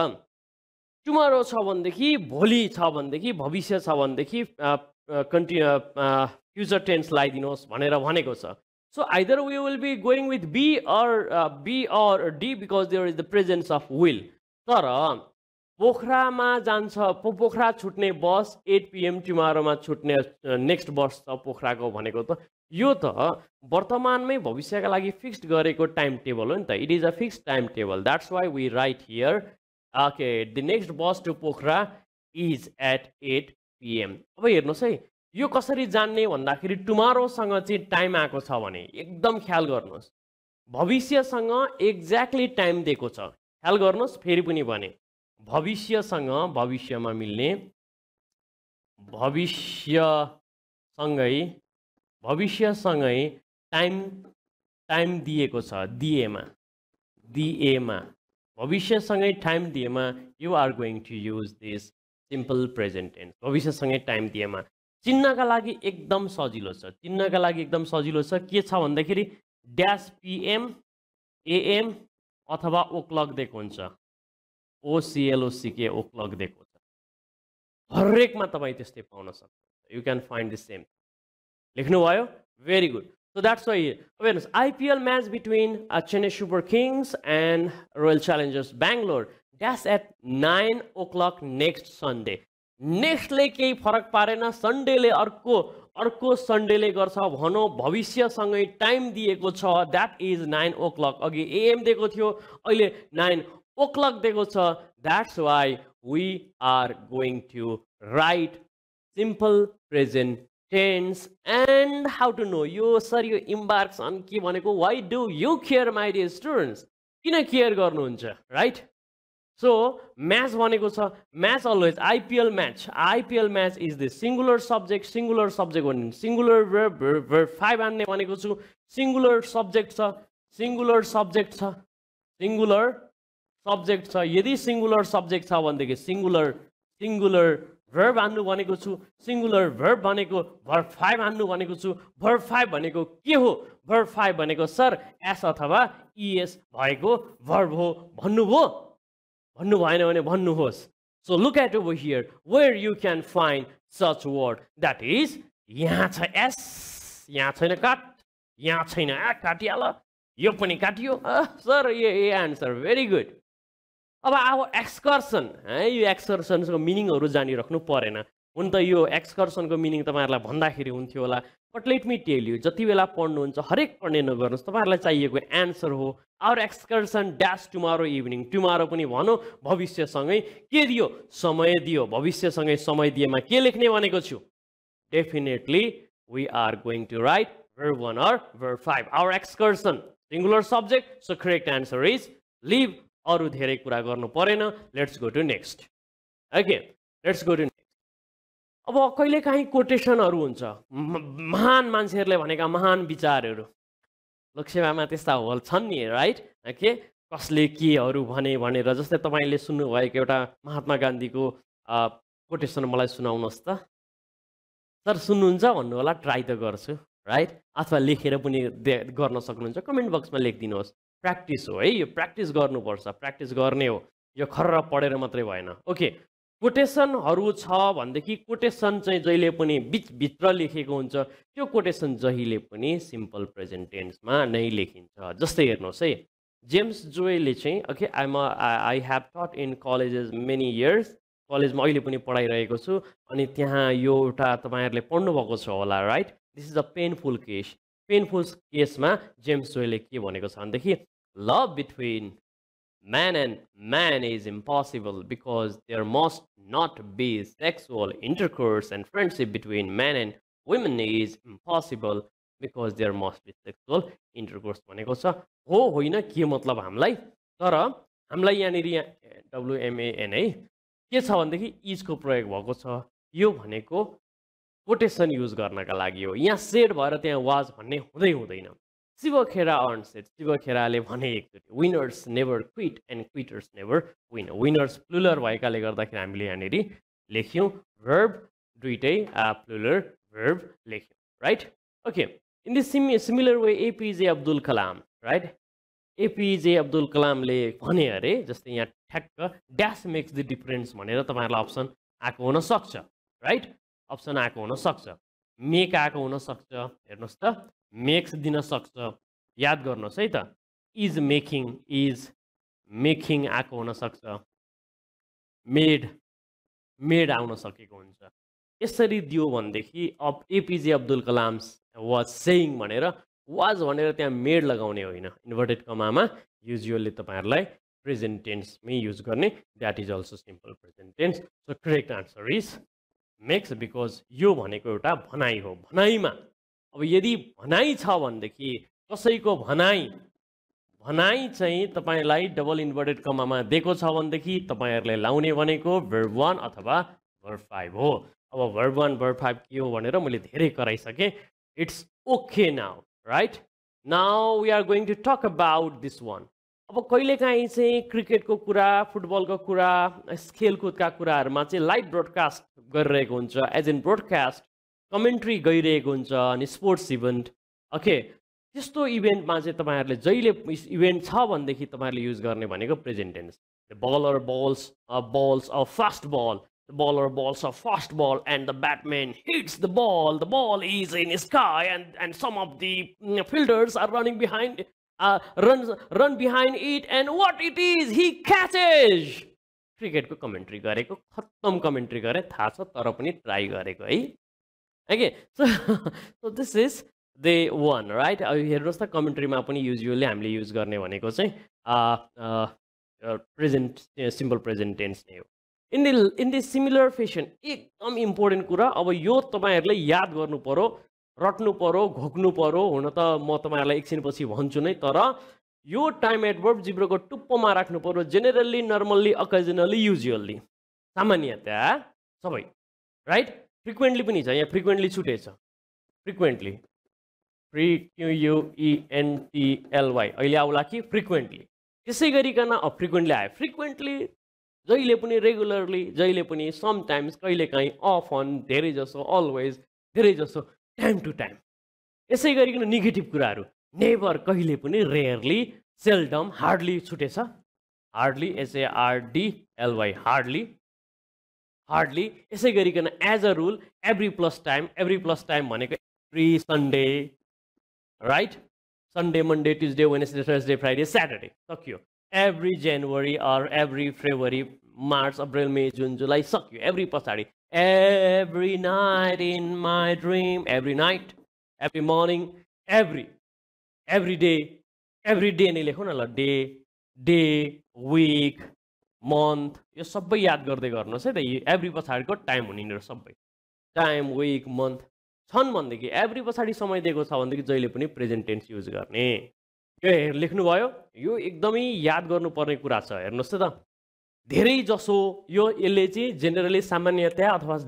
Tomorrow cha bhanedekhi bholi cha bhanedekhi bhavishya cha bhanedekhi future tense laidinoos bhanera bhaneko cha. So either we will be going with B or D because there is the presence of will. Tara Pokhara मा जान्छ पोखरा छुट्ने बस 8 PM tomorrow मा छुट्ने next बस त पोखराको भनेको त यो त वर्तमानमै भविष्यका लागि फिक्स्ड गरेको टाइम टेबल हो नि त. It is a fixed time table. That's why we write here. Okay, the next bus to Pokhara is at 8 PM. अब हेर्नुस् है यो कसरी जान्ने भन्दाखेरि tomorrow सँग चाहिँ टाइम आएको छ भने एकदम ख्याल गर्नुस्. भविष्यसँग एक्ज्याक्टली टाइम दिएको छ. ख्याल गर्नुस् फेरि पनि भने भविष्यसँग भविष्यमा मिल्ने भविष्यसँगै टाइम दिएको छ. दिएमा भविष्यसँगै टाइम दिएमा you are going to use this simple present tense. भविष्यसँगै टाइम दिएमा चिन्हका लागि एकदम सजिलो छ. चिन्हका लागि एकदम सजिलो छ. के छ भन्दाखेरि ड्याश पीएम एएम अथवा ओक्लक दिएको हुन्छ. OCLOCK o'clock दिएको छ. हरेकमा तपाई त्यस्तै पाउन सक्नुहुन्छ. You can find the same. लेख्नु भयो, very good. So that's why अब हेर्नुहोस् IPL match between Chennai Super Kings and Royal Challengers Bangalore dash at 9 o'clock next Sunday. नेक्स्टले केही फरक पारेन. सन्डेले अर्को सन्डेले गर्छ. भनौँ भविष्यसँगै टाइम दिएको छ. That is 9 o'clock. अघि एएम दिएको थियो, अहिले 9 o'clock दिएको छ. That's why we are going to write simple present tense. And how to know? You sir, you embarks on ke bhaneko. Why do you care, my dear students? Kina care garnuhuncha, right? So match bhaneko cha. Match always IPL match. IPL match is the singular subject. Singular subject bhanne singular verb 5 bhanne bhaneko chu. Singular subject cha. Singular subject cha. Singular subject छ. यदि सिंगुलर सब्जेक्ट छ भने के सिंगुलर verb हान्नु भनेको छु. सिंगुलर verb भनेको verb 5 हान्नु भनेको छु. verb 5 भनेको के हो? verb 5 भनेको सर एस अथवा ईएस भएको verb हो भन्नु भएन भने भन्नुहोस्. So look at over here where you can find such word. That is यहाँ छ एस, यहाँ छैन काट, यहाँ छैन आ काटियाला, यो पनि काटियो. Sir A answer, very good. अब आओ एक्सकर्सन है. यो एक्सकर्सनको मिनिङहरु जानिराख्नु परेन हुन त. यो एक्सकर्सनको मिनिङ तपाईहरुलाई भन्दाखेरि हुन्थ्यो होला. But let me tell you, जति बेला पढ्नुहुन्छ हरेक पढ्ने नगर्नुस्. तपाईहरुलाई चाहिएको आन्सर हो our excursion dash tomorrow evening. Tomorrow पनि भनो भविष्यसँगै के दियो? समय दियो. भविष्यसँगै समय दिएमा के लेख्ने भनेको छु? Definitely we are going to write verb 1 or verb 5. Our excursion, singular subject, so correct answer is leave. अरु धेरै कुरा गर्नु परेन. Let's go to next. Okay, let's go to next. अब कहिले काहीँ कोटेसनहरु हुन्छ. महान मान्छेहरुले भनेका महान विचारहरु लोकसेवामा त्यस्ता होल छन् नि, राइट? ओके, कसले केहरु भने भनेर जस्तै तपाईले सुन्नुभएको एउटा महात्मा गान्धीको कोटेसन मलाई सुनाउनुस् त सर. सुन्नुहुन्छ भन्नु होला, ट्राई त गर्छु, राइट? अथवा लेखेर पनि गर्न सक्नुहुन्छ. कमेन्ट बक्समा लेखिदिनुहोस्. प्र्याक्टिस हो है, यो प्र्याक्टिस गर्नुपर्छ. प्र्याक्टिस गर्ने हो. यो खर्र पढेर मात्रै भएन. ओके, कोटेसनहरु छ भन्देखि कोटेसन चाहिँ जहिले पनि बीचभित्र लेखेको हुन्छ. त्यो कोटेसन जहिले पनि सिम्पल प्रेजेन्ट टेन्समा नै लेखिन्छ. जस्तै हेर्नुहोस् है, जेम्स जोएले चाहिँ okay I have taught in colleges many years. कलेजमा अहिले पनि पढाइरहेको छु. अनि त्यहाँ यो एउटा तपाईहरुले पढ्नु भएको छ होला, right? This is a painful case. Painful case ma James Welkey ke bhaneko cha bhanedekhi love between man and man is impossible because there must not be sexual intercourse, and friendship between man and women is impossible because there must be sexual intercourse bhaneko cha. Ho hoina ke matlab hamlai? Tara hamlai yaneri WMAN hai ke cha bhanedekhi is ko prayog bhako cha. Yo bhaneko quotation use गर्नका लागि हो. यहाँ सेड भएर त्यहाँ वाज भन्ने हुँदै हुँदैन. शिवखेरा अनसेट, शिवखेराले भने एकचोटी winners never quit and quitters never win. Winners plural भएकाले गर्दाखेरि हामीले यहाँनेरि लेख्यौं verb दुईटाई प्लुरल verb लेख्यो, right? Okay. In the similar way, APJ Abdul Kalam, right? APJ Abdul Kalam ले भने अरे जस्तै यहाँ ठ्याक्क dash makes the difference भनेर तपाईहरुलाई अप्सन आको हुन सक्छ, right? अप्सन आको हुन सक्छ, make आको हुन सक्छ, हेर्नुस् त, makes दिन सक्छ, याद गर्नुस् है त, is making आको हुन सक्छ, made आउन सकेको हुन्छ. यसरी दियो भनेदेखि अब A P J Abdul Kalam was saying भनेर त्यहाँ मेड लगाउने होइन, इन्भर्टेड कमामा युजुअली तपाईहरुलाई प्रेजेन्ट टेन्स मै युज गर्ने. That is also simple present tense. So correct answer is makes, because यो भनेको एउटा भनाई हो. भनाईमा अब यदि भनाई छ भनेदेखि कसैको भनाई चाहिँ तपाईलाई डबल इन्भर्टेड कमामा दिएको छ भनेदेखि तपाईहरुले लाउने भनेको verb 1 अथवा verb 5 हो. अब verb 1 verb 5 के हो भनेर मैले धेरै कराइसके. It's okay now, right? Now we are going to talk about this one. अब कहिलेकाहीँ चाहिँ क्रिकेटको कुरा, फुटबलको कुरा, खेलकुदका कुराहरुमा चाहिँ लाइभ ब्रोडकास्ट गरिरहेको हुन्छ, एज इन ब्रोडकास्ट कमेन्ट्री गइरहेको हुन्छ, अनि स्पोर्ट्स इभेन्ट. ओके, त्यस्तो इभेन्टमा चाहिँ तपाईहरुले जहिले इभेन्ट छ भन्देखि तपाईहरुले युज गर्ने भनेको present tense. The bowler balls balls of fast ball, the bowler balls a fast ball and the batman hits the ball. The ball is in the sky and some of the fielders are running behind run behind it, and what it is, he catches. Cricket ko commentary gareko, khatam commentary gare tha cha tara pani try gareko hai. Okay, so this is the one, right? Hernos ta commentary ma pani usually हामीले use गर्ने भनेको चाहिँ present simple present tense नै हो. In the similar fashion, एकदम इम्पोर्टेन्ट कुरा. अब यो तपाईहरुले याद गर्नु पर्यो, रट्नु पर्यो, घोक्नु पर्यो. हुन त म तपाईहरुलाई एकछिन पछि भन्छु नै, तर यो टाइम एडवर्ब जिब्रोको टुप्पोमा राख्नु पर्यो. जेनेरली, नर्मल्ली, ओकेजनली, युजुअली, सामान्यतया, सबै, राइट? फ्रिक्वेन्टली पनि छ, यहाँ फ्रिक्वेन्टली छुटेछ. फ्रिक्वेन्टली, FREQUENTLY, अहिले आउला कि फ्रिक्वेन्टली, त्यसै गरिकन फ्रिक्वेन्टली आयो. फ्रिक्वेन्टली जहिले पनि, रेगुलरली जहिले पनि, समटाइम्स कहिलेकाहीँ, अफन धेरै जसो, अलवेज धेरै जसो, टाइम टु टाइम. यसै गरिकन नेगेटिभ कुराहरु नेभर कहिले पनि, रेयरली, सेल्डम, हार्डली छुटेछ. Hardly HARDLY, hardly. यसै गरिकन as a rule every plus time भनेको every Sunday, right? Sunday, Monday, Tuesday, Wednesday, Thursday, Friday, Saturday, सकियो. Every January or every February, March, April, May, June, July, suck you. Every pasari. Every night in my dream. Every night, every morning, every day. Every day ni lekho na la. Day, week, month. Yo sabbai yaad garde garno se ta. Every pasari ko time huni nir sabbai. Time, week, month. Chan man dekhi. Every pasari samay dekho sa man dekhi jaile pani present tense use garne. यो लेख्नु भयो, यो एकदमै याद गर्नुपर्ने कुरा छ. हेर्नुस् त, धेरै जसो यो यसले चाहिँ जेनेरली, सामान्यतया अथवा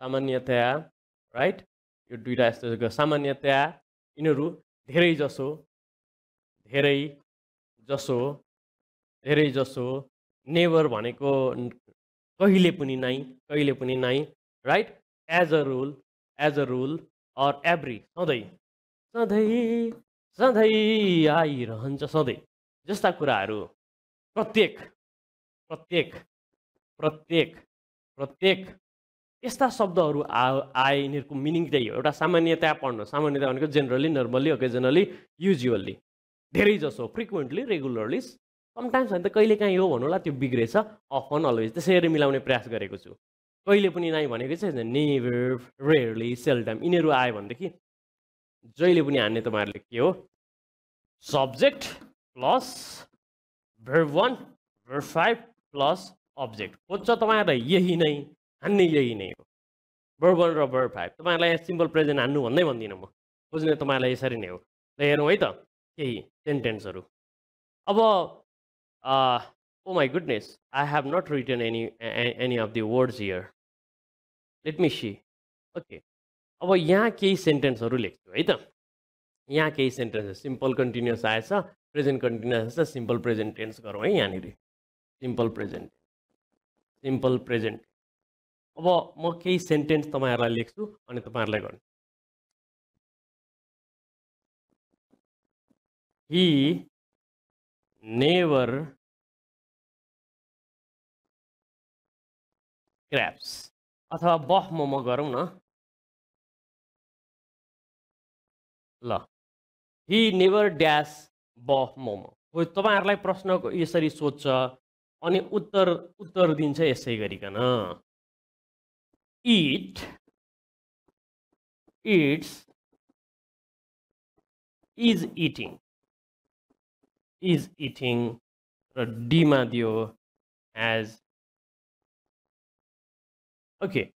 सामान्यतया, राइट? यो दुईटा यस्तो सामान्यतया इनहरु धेरै जसो नेभर भनेको कहिले पनि नै, राइट? एज अ रुल और एभ्री, सधैँ आइरहन्छ, सधैँ जस्ता कुराहरु. प्रत्येक यस्ता शब्दहरु आए. यिनीहरुको मिनिङ त्यही हो, एउटा सामान्यतया पढ्नु. सामान्यतया भनेको जेनरली, नर्मली, ओकेजनली, युजुअली, धेरै जसो, फ्रिक्वेन्टली, रेगुलरली, समटाइम्स. अनि त कहिलेकाहीँ हो भन्नुला, त्यो बिग्रेछ. अफन, अलवेज, त्यसैले मिलाउने प्रयास गरेको छु. कहिले पनि नाइ भनेको चाहिँ नेभर, रेयरली, सेल्डम इनेरु आए भनेदेखि जहिले पनि हान्ने तपाईहरुले के हो? Subject plus verb 1 verb 5 plus object. खोज्छ तपाईहरुले यही नै हान्ने, यही नै हो. verb 1 र verb 5 तपाईहरुलाई सिम्पल प्रेजेन्ट हान्नु भन्दै भन्दिन म, खोज्ने तपाईहरुलाई यसरी नै हो. ल हेर्नु है त केही सेन्टेन्सहरु. अब oh my goodness, I have not written any of the words here. Let me see. Okay, अब यहाँ केही सेन्टेन्सहरु लेख्छु है त. यहाँ केही सेन्टेन्स सिम्पल कन्टीन्युअस आएछ, प्रेजेन्ट कन्टीन्युअस आएछ. सिम्पल प्रेजेन्ट टेन्स गरौँ है. यहाँनिर सिम्पल प्रेजेन्ट simple present. अब म केही सेन्टेन्स तपाईहरुलाई लेख्छु अनि तपाईहरुलाई गर्नु. He never grabs. अथवा बह म गरौँ न ल. He never dash बह म. हो तपाईहरुलाई प्रश्न यसरी सोध्छ अनि उत्तर दिन्छ यसै गरिकन. It eats is eating र D मा दियो as. Okay,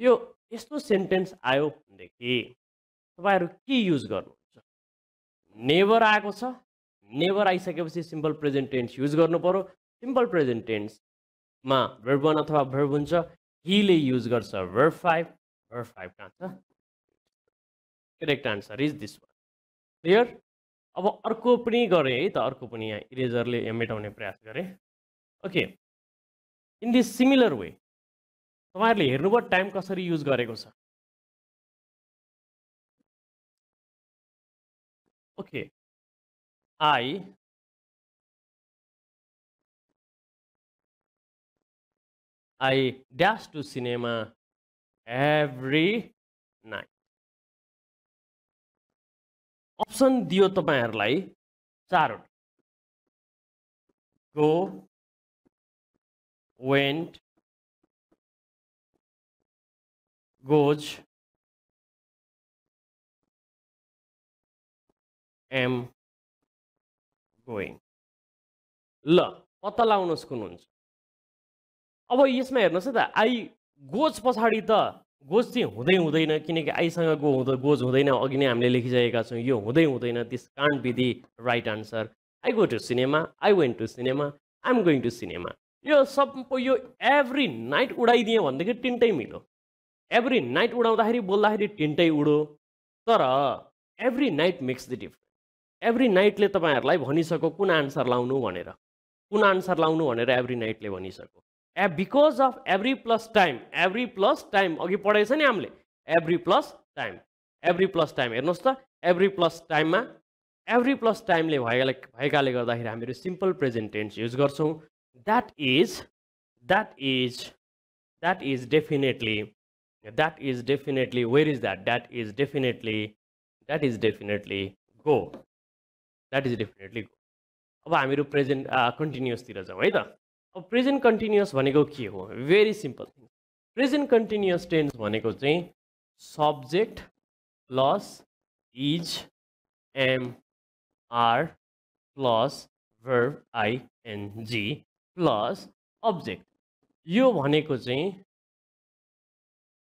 यो यस्तो सेन्टेन्स आयो भनेदेखि तपाईहरु के युज गर्नुहुन्छ? नेभर आएको छ, नेभर आइसकेपछि सिम्पल प्रेजेन्ट टेन्स युज गर्नु पर्यो. सिम्पल प्रेजेन्ट टेन्स मा verb 1 अथवा verb हुन्छ. He ले युज गर्छ verb 5 कान्छ. Correct answer is this one. Clear? अब अर्को पनि गरे है त. अर्को पनि यहाँ इरेजरले मेटाउने प्रयास गरे. Okay, in this similar way तपाईहरुले हेर्नुभयो टाइम कसरी युज गरेको छ. Okay, I dash to cinema every night. Option दियो तपाईहरुलाई चारवटा. Go, went, goes, am, going. ल पत्ता लगाउनुस् कुन हुन्छ. अब यसमा हेर्नुस् है त. आई गोज पछाडी त गोज चाहिँ हुँदै हुँदैन किनकि आईसँग गोज हुँदैन. अघि नै हामीले लेखिसकेका छौं यो हुँदै हुँदैन. This can't be the right answer. I go to cinema, I went to cinema, I am going to cinema. यो सब यो एभ्री नाइट उडाइदिएँ भनेदेखि तिनटै मिल्यो. एभ्री नाइट उडाउँदाखेरि बोल्दाखेरि तिनटै उड्यो, तर every night makes the difference. Every नाइटले तपाईहरुलाई भनिसक्यो कुन आन्सर लाउनु भनेर, कुन आन्सर लाउनु भनेर एभ्री नाइटले भनिसक्यो. Because of every plus time, every plus time अघि पढाइछ नि हामीले. every plus time हेर्नुस् त. every plus time ले भएकाले गर्दाखेरि हामीहरु सिम्पल प्रेजेन्ट टेन्स युज गर्छौं. that is definitely where is that? that is definitely go. go. अब हामीहरु प्रेजेन्ट कन्टीन्युअस तिर जाऊ है त. अब प्रेजेन्ट कन्टीन्युअस भनेको के हो? Very simple thing. Present continuous tense भनेको चाहिँ subject plus is am are plus verb I N G plus object. यो भनेको चाहिँ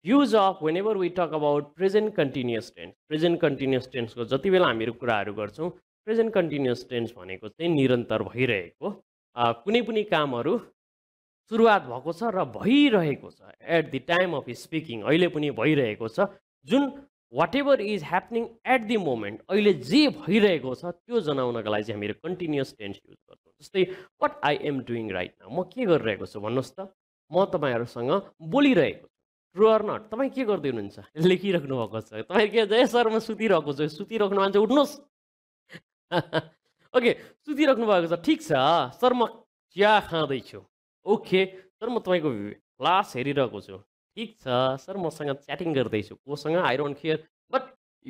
use of whenever we talk about present continuous tense. Present continuous टेन्सको जति बेला हामीहरू कुराहरू गर्छौँ, प्रेजेन्ट कन्टीन्युअस टेन्स भनेको चाहिँ निरन्तर भइरहेको कुनै पनि कामहरु सुरुवात भएको छ र भइरहेको छ. At the time of speaking अहिले पनि भइरहेको छ. जुन whatever is happening at the moment अहिले जे भइरहेको छ त्यो जनाउनका लागि चाहिँ हामीहरु कन्टीन्युअस टेन्स युज गर्छौं. जस्तै what I am doing right now. म के गरिरहेको छु भन्नुस् त. म तपाईहरुसँग बोलिरहेको छु. True or not? तपाई के गर्दै हुनुहुन्छ? लेखिराख्नु भएको छ. तपाई के जय सर म सुतिरहेको छु. सुतिराख्नु मान्छे उठ्नुस्. ओके, सुतिराख्नु भएको छ, ठिक छ सर. म चिया खाँदैछु. ओके सर, म तपाईको क्लास हेरिरहेको छु. ठिक छ सर, मसँग च्याटिङ गर्दैछु. कोसँग? I don't care, but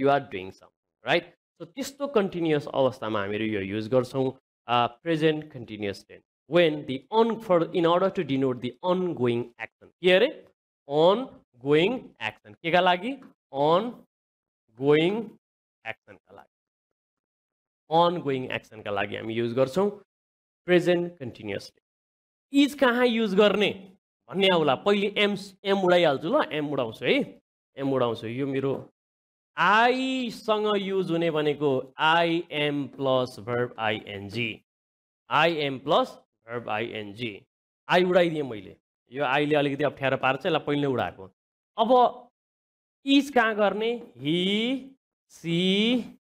you are doing something right. So त्यस्तो कन्टीन्युअस अवस्थामा हामीहरु यो युज गर्छौं present continuous tense. When the on for in order to denote the ongoing action. के अरे? Ongoing action. केका लागि? अन गोइङ एक्सनका लागि. ongoing action का लागि हामी युज गर्छौं प्रेजेन्ट कन्टीन्युअस टेन्स. इज कहाँ युज गर्ने भन्ने आउला. पहिले एम उडाइहाल्छु ल. एम उडाउँछु. यो मेरो आई सँग युज हुने भनेको I am plus verb ing. I उडाइदिएँ मैले. यो आईले अलिकति अप्ठ्यारो पार्छ, यसलाई पहिले उडाएको. अब इज कहाँ गर्ने? he, she,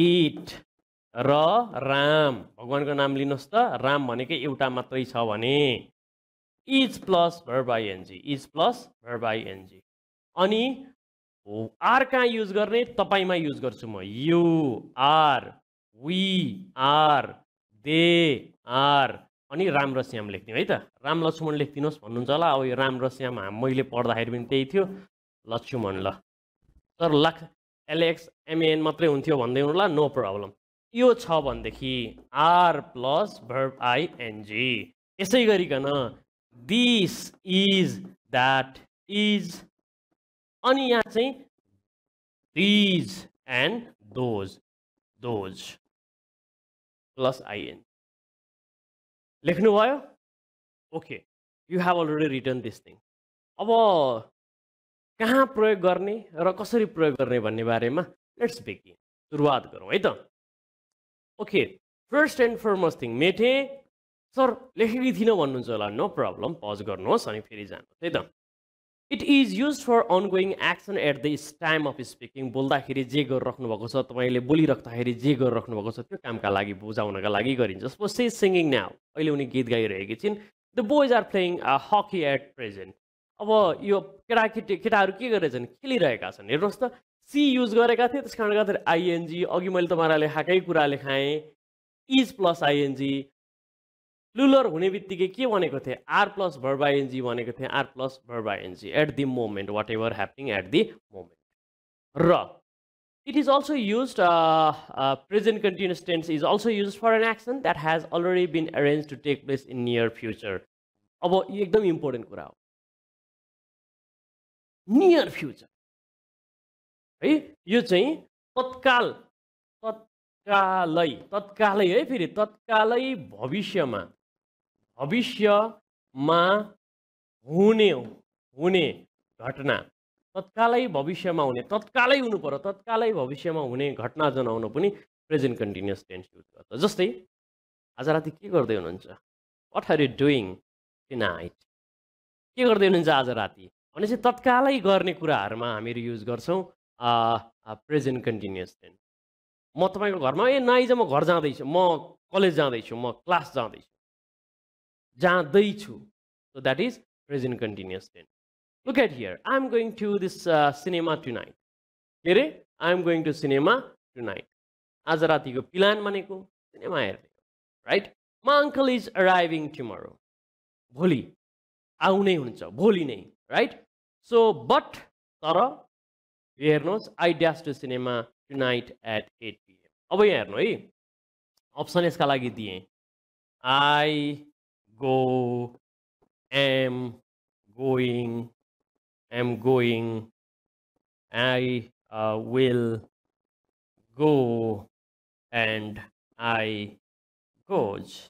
it र राम. भगवानको नाम लिनुहोस् त. राम भनेको एउटा मात्रै छ भने is plus verb ing, is plus verb ing. अनि आर कहाँ यूज गर्ने, तपाईमा यूज गर्छु म, you are, we are, they are, अनि राम र श्याम लेख्दिनु है त, राम लक्ष्मण लेख्दिनुस् भन्नुहुन्छ होला। अब यो राम र श्याम मैले पढ्दाखेरि पनि त्यही थियो, लक्ष्मण ल सर लक एलेक्स एमएन मात्रै हुन्थ्यो भन्दै हुनु होला, नो प्रब्लम। यो छ भनेदेखि आर प्लस verb आईएनजी। यसै गरिकन दिस इज, द्याट इज, अनि यहाँ चाहिँ these and those, those plus I N लेख्नुभयो। Okay, you have already written this thing. अब कहाँ प्रयोग गर्ने र कसरी प्रयोग गर्ने भन्ने बारेमा लेट्स बिगिन, सुरुवात गरौँ है त। Okay, first and foremost thing, मेटे सर लेखेकी थिएन भन्नुहुन्छ होला, नो प्रब्लम, पज गर्नुहोस् अनि फेरि जानुहोस् है त। It is use for ongoing action at the time of speaking, बोल्दाखेरि जे गरिराख्नु भएको छ, तपाईँले बोलिराख्दाखेरि जे गरिराख्नु भएको छ त्यो कामका लागि बुझाउनका लागि गरिन्छ। सपोज सी सिङ्गिङ नाउ, अहिले उनी गीत गाइरहेकी छिन्, the boys are playing hockey at present. अब यो केटाकेटी केटाहरू के गरेछन्, खेलिरहेका छन्। हेर्नुहोस् त, सी युज गरेका थिए, त्यस कारणले गर्दा आइएनजी, अघि मैले तपाईँलाई लेखाएकै कुरा लेखाएँ, इज प्लस आइएनजी। प्लुलर हुने बित्तिकै के भनेको थिएँ, आर प्लस verb ing भनेको थिएँ, are plus verb ing at the moment, what ever happening at the moment. र it is also use, present continuous tense is also use for an action that has already been arrange to take place in near future. अब यो एकदम इम्पोर्टेन्ट कुरा हो, नियर फ्युचर है यो चाहिँ, तत्काल, तत्कालै, तत्कालै है, फेरि तत्कालै भविष्यमा, भविष्यमा हुने हुने घटना, तत्कालै भविष्यमा हुने, तत्कालै हुनु पर्यो, तत्कालै भविष्यमा हुने घटना जनाउन पनि प्रेजेन्ट कन्टिन्युअस टेन्स युज गर्छ। जस्तै आज राति के गर्दै हुनुहुन्छ, what are you doing tonight, के गर्दै हुनुहुन्छ आज राति भनेपछि तत्कालै गर्ने कुराहरूमा हामीहरू युज गर्छौँ प्रेजेन्ट कन्टिन्युअस टेन्स। म तपाईँको घरमा, ए नाइज म घर जाँदैछु, म कलेज जाँदैछु, म क्लास जाँदैछु, जाँदैछु, so that is present continuous tense. Look at here, I am going to this cinema tonight, के अरे I am going to cinema tonight, आज रातिको प्लान भनेको सिनेमा हेर्ने हो right. My uncle is arriving tomorrow, भोलि आउनै हुन्छ, भोलि नै राइट। सो बट तर यो हेर्नुहोस्, I dash to cinema tonight at 8 PM। अब यहाँ हेर्नु है, अप्सन यसका लागि दिएँ, I go, am going, am going, I will go, and I goes.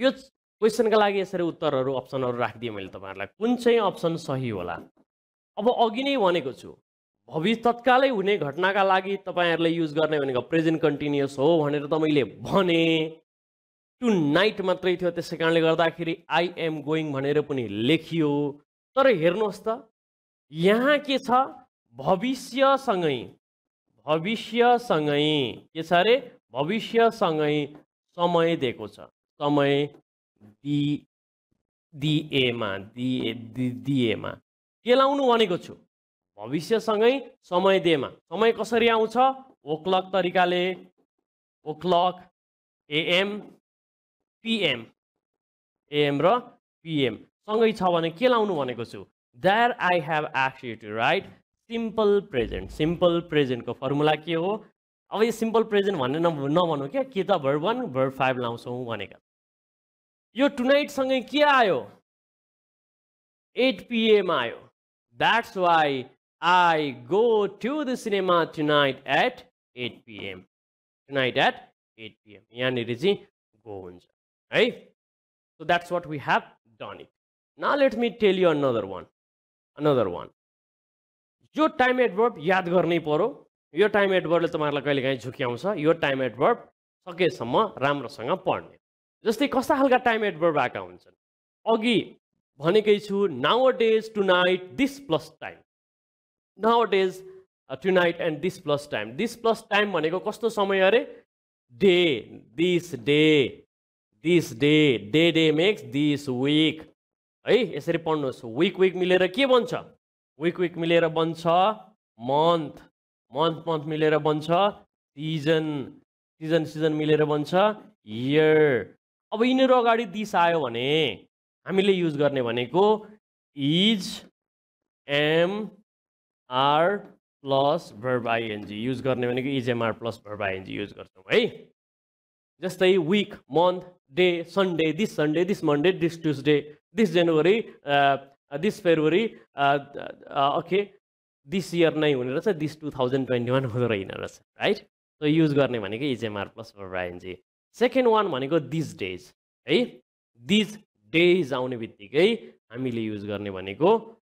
यो क्वेसनका लागि यसरी उत्तरहरू अप्सनहरू राखिदिएँ मैले तपाईँहरूलाई, कुन चाहिँ अप्सन सही होला। अब अघि नै भनेको छु, भविष्य तत्कालै हुने घटनाका लागि तपाईँहरूले युज गर्ने भनेको प्रेजेन्ट कन्टिन्युअस हो भनेर त मैले भने, टु नाइट मात्रै थियो, त्यसै कारणले गर्दाखेरि आई एम गोइङ भनेर पनि लेखियो। तर हेर्नुहोस् त यहाँ के छ, भविष्यसँगै, भविष्यसँगै के छ अरे, भविष्यसँगै समय दिएको छ, समय दिएमा, दिएमा के लाउनु भनेको छु, भविष्यसँगै समय दिएमा। समय कसरी आउँछ, ओक्लक तरिकाले, ओक्लक एएम पीएम, एएम र पीएम सँगै छ भने के लाउनु भनेको छु, there I have asked you to write simple present. Simple प्रेजेन्टको फर्मुला के हो, अब यो सिम्पल प्रेजेन्ट भन्ने नभनौँ क्या, के त भर्ब 1 भर्ब 5 लाउँछौँ भनेका। यो टुनाइटसँगै के आयो, 8 PM आयो, that's why I go to the cinema tonight at 8 PM. Tonight at 8 PM. यानी जी go हुन्छ है। So that's what we have done it. Now let me tell you another one. Another one. यो टाइम एडभर्ब याद गर्नै पर्यो। यो टाइम एडभर्बले तपाईँहरूलाई कहिलेकाहीँ झुक्क्याउँछ। यो टाइम एडभर्ब सकेसम्म राम्रोसँग पढ्ने। जस्तै कस्ता खालका टाइम एडभर्ब आएका हुन्छन्, अघि भनेकै छु, nowadays, tonight, this plus time. Nowadays, tonight and this plus time. This plus time भनेको कस्तो समय अरे, day, this day, this day, day day makes this week. Hey, यसरी पढ्नुस्. Week week मिलेर के बन्छ? Week week मिलेर बन्छ month. Month month मिलेर बन्छ season. Season season मिलेर बन्छ year. अब यिनीहरु अगाडि this आयो भने हामीले युज गर्ने भनेको is, am, are plus verb ing use गर्ने भनेको is, am, are plus verb ing use गर्छौं है. जस्तै week, month, day, Sunday, this Monday, this Tuesday, this January, this February, okay, this year नै हुने रहेछ, this 2021 हुँदो रहेन रहेछ, right? So use गर्ने भनेको is, am, are plus verb ing. Second one भनेको these days है. These days आउने बित्तिकै हामीले युज गर्ने भनेको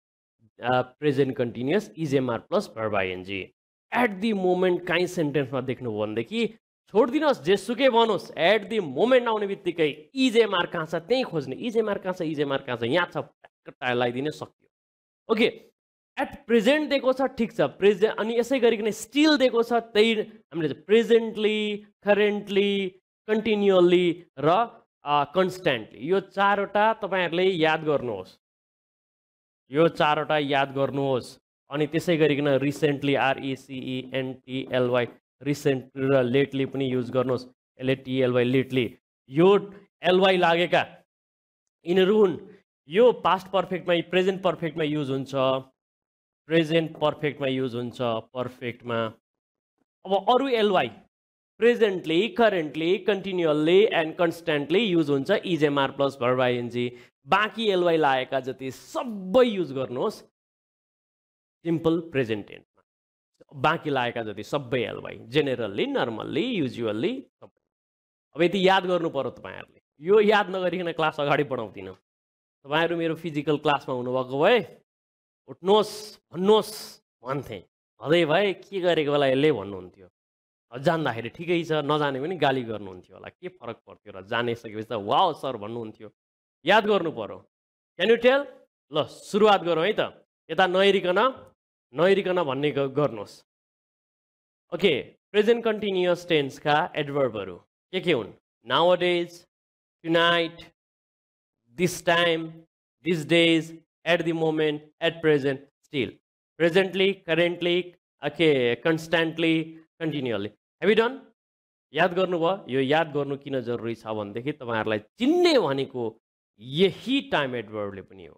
present continuous is, am, are plus verb ing. At the moment Kai sentence मा देख्नु भयो भनेदेखि छोड्दिनुस् जेसुकै भन्नुस्, at the moment आउने बित्तिकै is, am, are कहाँ छ त्यही खोज्ने. Is, am, are कहाँ छ यहाँ छ फटक्क लगाइदिन सक्यो. ओके, at present दिएको छ ठीक छ, present अनि यसै गरिकन still दिएको छ त्यही हामीले presently, currently, continually र constantly यो चारवटा तपाईहरुले याद गर्नुहोस्. अनि त्यसै गरिकन recently recently recently र lately पनि युज गर्नुहोस्. lately यो ly लागेका यिनीहरु हुन्. यो past perfect मा, present perfect मा युज हुन्छ, perfect मा. अब अरु ly presently, currently, continually and constantly use हुन्छ is, am, are plus verb ing. बाकी ly लागेका जति सबै युज गर्नुहोस् simple present tense मा. बाकी लागेका जति सबै ly generally, normally, usually सबै. अब यति याद गर्नु पर्यो तपाईहरुले. यो याद नगरिकन क्लास अगाडि बढाउँदिन. तपाईहरु मेरो फिजिकल क्लासमा हुनुभएको भए उठ्नुहोस् भन्नुहोस् भन्थे, अझै भए के गरेको होला यसले भन्नुहुन्थ्यो. जान्दाखेरि ठिकै छ, नजाने पनि गाली गर्नुहुन्थ्यो होला, के फरक पर्थ्यो र. जाने सकेपछि त वाओ सर भन्नुहुन्थ्यो. याद गर्नु पर्यो. Can you tell? ल सुरुवात गरौँ है त. यता नहेरिकन भन्ने गर्नुहोस्. ओके, प्रेजेन्ट कन्टीन्युअस टेन्स का एडभर्बहरु के हुन्? Nowadays, tonight, this time, this days, at the moment, at present, still, presently, currently, okay, constantly, continually. Have you done? याद गर्नुभयो? यो याद गर्नु किन जरुरी छ भन्देखि तपाईहरुलाई चिन्ने भनेको यही टाइम एडभर्बले पनि हो.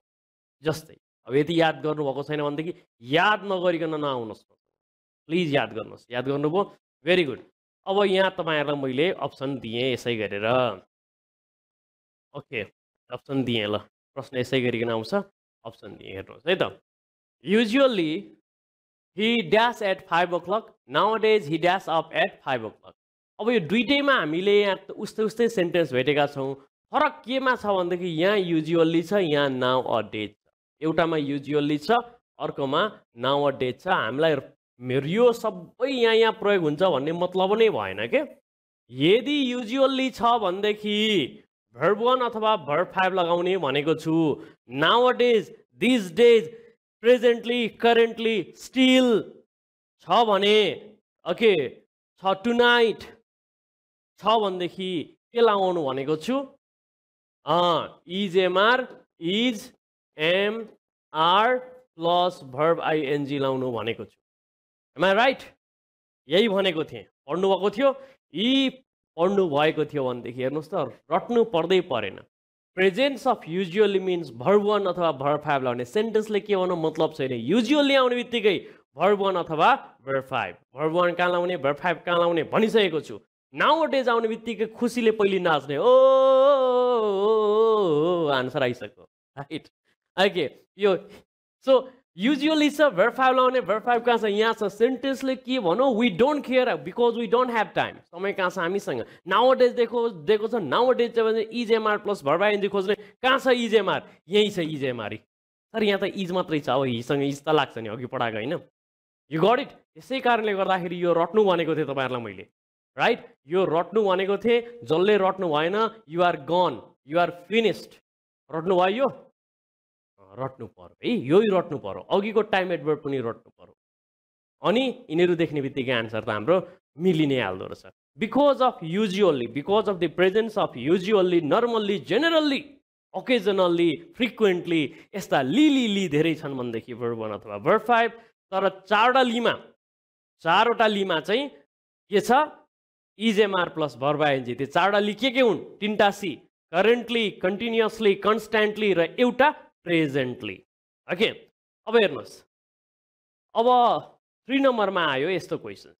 जस्तै अब यदि याद गर्नु भएको छैन भन्देखि याद नगरिकन नआउनुस्, प्लिज याद गर्नुस्. याद गर्नुभयो? Very good. अब यहाँ तपाईहरुलाई मैले अप्सन दिए यसै गरेर. ओके, अप्सन दिए. ल प्रश्न यसै गरिकन आउँछ, अप्सन दिए हेर्नुस् है त. Usually he dash at 5 o'clock, nowadays he dash up at 5 o'clock. अब यो दुईटैमा हामीले यहाँ उस्तै सेन्टेन्स भेटेका छौं. फरक केमा छ भन्दाखेरि यहाँ युजुअली छ, यहाँ nowadays छ. एउटामा युजुअली छ, अर्कोमा nowadays छ. हामीलाई मेरो यो सबै यहाँ प्रयोग हुन्छ भन्ने मतलब नै भएन के. यदि युजुअली छ भन्देखि verb 1 अथवा verb 5 लगाउने भनेको छु. nowadays, these days, presently, currently, still छ भने, ओके, छ tonight छ भन्देखि के लाउनु भनेको छु? Is, am, are, plus verb ing लाउनु भनेको छु. Am I right? यही भनेको थिए. पढ्नु भएको थियो. यी पढ्नु भएको थियो भन्देखि हेर्नुस् त, रट्नु पर्दै परेन. Presence of usually means verb 1 अथवा verb 5 लाउने सेन्टेन्सले के भन्नु मतलब छैन. युजुअली आउने बित्तिकै verb 1 अथवा verb 5, verb 1 कहाँ लाउने, verb 5 कहाँ लाउने भनिसकेको छु. nowadays आउने बित्तिकै खुसीले पहिले नाच्ने, ओ आन्सर आइसक्यो, राइट? ओके, यो सो युजुअली छ, verb 5 लाउने, verb 5 कहाँ छ? यहाँ छ. सेन्टेन्सले के भन्नु? we don't care because we don't have time. समय कहाँ छ हामीसँग? nowadays देखो छ. nowadays चाहिँ भने is, am, are plus verb ing खोज्ने. कहाँ छ is, am, are? यही छ is, am, are. सर यहाँ त is मात्रै छ, अब हिसँग is त लाग्छ नि, अघि पढाएको हैन? you got it? यसै कारणले गर्दाखेरि यो रट्नु भनेको थिए तपाईहरुलाई मैले, राइट? यो रट्नु भनेको थिए. जल्लै रट्नु भएन. you are gone, you are finished. रट्नु भयो, रट्नु पर्यो है. यही रट्नु पर्यो. अघिको टाइम एडभर्ब पनि रट्नु पर्यो. अनि यिनीहरु देख्ने बित्तिकै आन्सर त हाम्रो मिलिनै हाल्दो रहेछ. because of usually, because of the presence of usually, normally, generally, occasionally, frequently, yesta li dherai chan bhandeki verb 1 athwa verb 5. Tara charwata lima chahi ke cha is MR plus verb ing. Tyo charwata li ke hun tinta si currently, continuously, constantly ra euta presently. Okay, aba hernos. Aba 3 number ma ayo yesto question.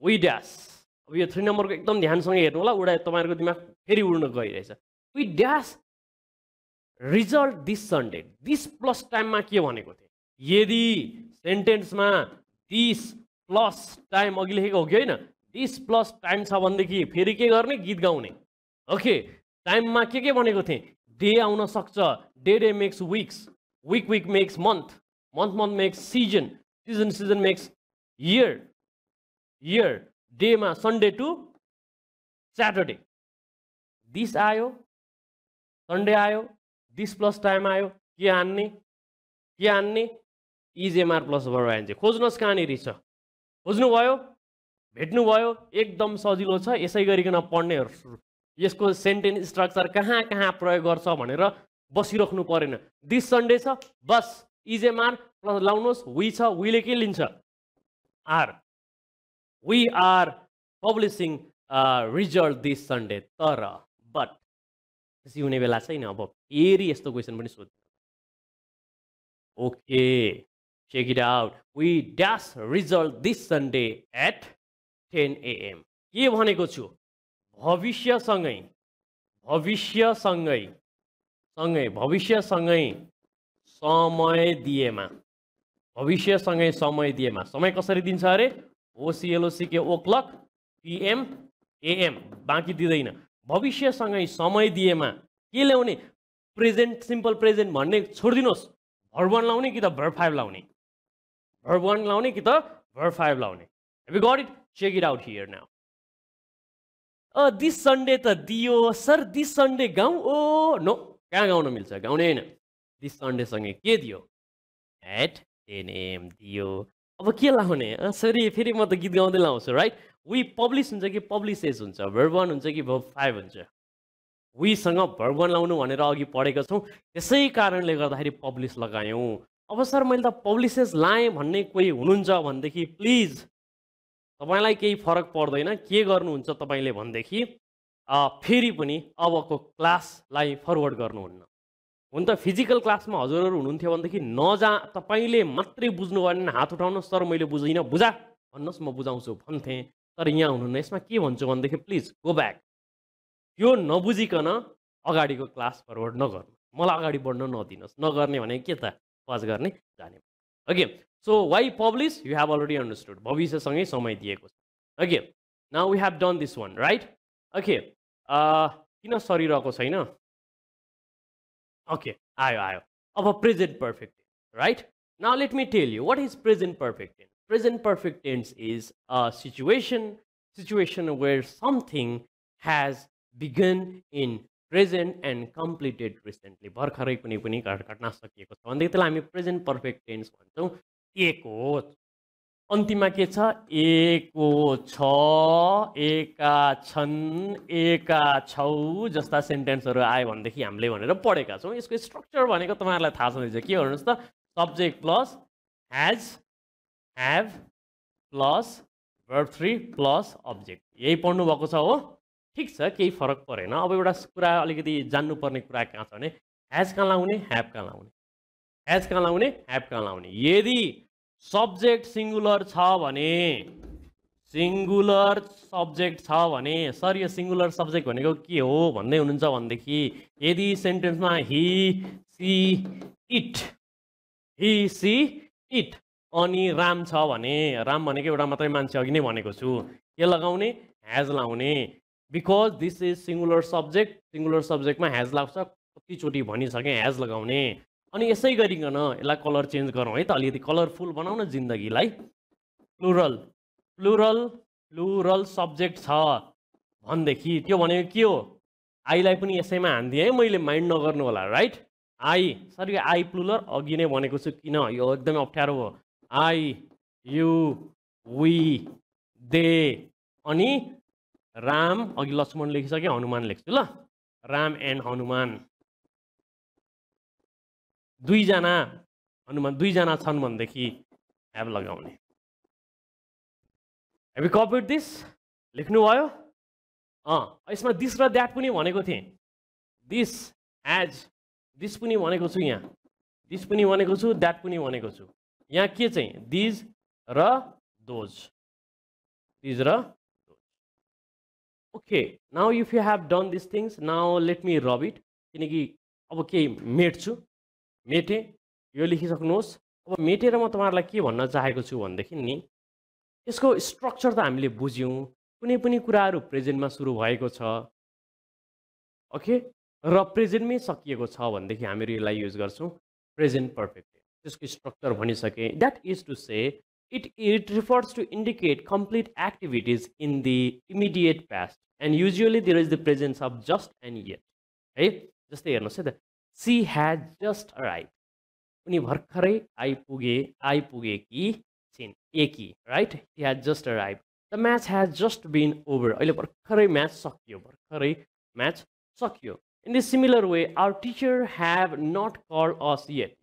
We dash. अब यो 3 नम्बरको एकदम ध्यानसँग हेर्नु होला उडा तपाईहरुको दिमाग फेरि उड्न गइरहेछ we dash result this Sunday this plus टाइममा के भनेको थिए यदि सेन्टेन्समा दिस प्लस टाइम अघि लेखेको हो कि हैन दिस प्लस टाइम छ भन्देखि फेरि के गर्ने गीत गाउने ओके टाइममा के भनेको थिए डे आउन सक्छ day day makes weeks week week makes month month month makes season season season makes year year Day ma Sunday to Saturday. This ayo, Sunday ayo, this plus time ayo. Kya anni is MR plus verb ing. Khojnos kaani richa. Khojnu bhayo, bhetnu bhayo. Ekdam sajilo cha. Esai garikana padne haru. Yesko sentence structure kaha kaha prayog garcha bhanera basirakhnu parena. This Sunday cha, bas is MR plus launos we cha, we le ke lincha. Are. We are publishing result this Sunday. Tara, but this you never last in about areas the question. Okay, check it out. We dash result this Sunday at 10 AM. Ye bhane ko chu. Bhavishya sangai, samay diyema. Bhavishya sangai, samay diyema. Samay kasari din chare. OCLOC के o'clock PM AM बाकी दिदैन भविष्यसँगै समय दिएमा के ल्याउने प्रेजेन्ट सिम्पल प्रेजेन्ट भन्ने छोड्दिनुस् verb 1 लाउने कि त verb 5 लाउने verb 1 लाउने कि त verb 5 लाउने we got it check it out here now this Sunday त दियो सर this Sunday गाउँ ओ नो कहाँ गाउन मिल्छ गाउने हैन this Sunday सँगै के दियो at 10 am दियो अब के लाउने सरी फेरि म त गीत गाउँदै लाउँछु राइट वी पब्लिश हुन्छ कि पब्लिशेस हुन्छ verb 1 हुन्छ कि verb 5 हुन्छ वी सँग verb 1 लाउनु भनेर अघि पढेका छौं त्यसै कारणले गर्दाखेरि पब्लिश लगायौ अब सर मैले त पब्लिशेस लाए भन्ने कोही हुनुहुन्छ भन्देखि प्लिज तपाईलाई केही फरक पर्दैन के गर्नुहुन्छ तपाईले भन्देखि फेरि पनि अबको क्लासलाई फरवर्ड गर्नुहुन्न उन त फिजिकल क्लासमा हजुरहरु हुनुहुन्थ्यो भन्देखि नजा तपाईले मात्रै बुझ्नु भएन हात उठाउनु सर मैले बुझिन बुझा भन्नुस् म बुझाउँछु भन्थे तर यहाँ हुनुहुन्न यसमा के भन्छु भन्देखि प्लिज गो ब्याक यो नबुझिकन अगाडिको क्लास फरवर्ड नगर्नु मलाई अगाडि बढ्न नदिनुस् नगर्ने भने के त पास गर्ने जाने okay so why publish you have already understood भविष्यसँगै समय दिएको छ okay now we have done this one right okay किन सरिरहेको छैन Okay, ayo. About present perfect tense, right? Now let me tell you what is present perfect tense. Present perfect tense is a situation where something has begun in present and completed recently. भर्खरै कुनै पनि घटना सकिएको छ भन्दै त्यसलाई हामी present perfect tense भन्छौं. एको अन्तिममा के छ? एको छ, एका छन्, एका छौ जस्ता सेन्टेन्सहरु आए भन्देखि हामीले भनेर पढेका छौं यसको स्ट्रक्चर भनेको तपाईहरुलाई थाहा छँदैछ के गर्नुस् त subject plus has have plus verb 3 plus object यही पढ्नु भएको छ हो ठीक छ केही फरक परेन अब एउटा कुरा अलिकति जान्नु पर्ने कुरा के छ भने हैज कहाँ लाउने हैव कहाँ लाउने हैज कहाँ लाउने हैव कहाँ लाउने यदि सब्जेक्ट सिंगुलर छ भने सिंगुलर सब्जेक्ट छ भने सर यो सिंगुलर सब्जेक्ट भनेको के हो भन्दै हुनुहुन्छ भन्देखि यदि सेन्टेन्समा he she it अनि राम छ भने राम भनेको एउटा मात्रै मान्छे अघि नै भनेको छु के लगाउने has लाउने because this is singular subject मा has लाग्छ कति चोटी भनिसके has लगाउने अनि यसै गरिकन यसलाई कलर चेन्ज गरौँ है त अलिकति कलरफुल बनाउन जिन्दगीलाई प्लुरल प्लुरल प्लुरल सब्जेक्ट छ भन्देखि त्यो भनेको के हो आई लाई पनि यसैमा हान्दिए है मैले माइन्ड नगर्नु होला right I sorry I plural अघि नै भनेको छु किन यो एकदमै अप्ठ्यारो हो आई यु वी दे अनि Ram, agi Lakshman lekhisakyo, Hanuman lekhchu la. Ram and Hanuman. Duijana Hanuman, duijana chan bhanedekhi have lagaune. Have you copied this? Lekhnu bhayo? Isma this ra that pani bhaneko thiye. This as this pani bhaneko chu yaha. This pani bhaneko chu, that pani bhaneko chu. Yaha ke chahiye? These ra those. These ra. Okay, now if you have done these things, now let me rub it. Kinaki ab ke metchu. Mete yo lekhisaknuhos. Ab metera ma tamarlai ke bhanna chaheko chu bhanedekhi ni यसको स्ट्रक्चर त हामीले बुझ्यौ कुनै पनि कुराहरु प्रेजेन्टमा सुरु भएको छ ओके र प्रेजेन्टमै सकिएको छ भनेदेखि हामीहरु यसलाई युज गर्छौं प्रेजेन्ट पर्फेक्ट त्यसको स्ट्रक्चर भनिसके that is to say it refers to indicate complete activities in the immediate past and usually there is the presence of just and yet है जस्तै हेर्नुस् त सी ह्याज जस्ट अराइभ उनी भर्खरै आइपुगेकी In Eki, right? He had just arrived. The match has just been over. Match sakyo. In the similar way, our teacher have not called us yet.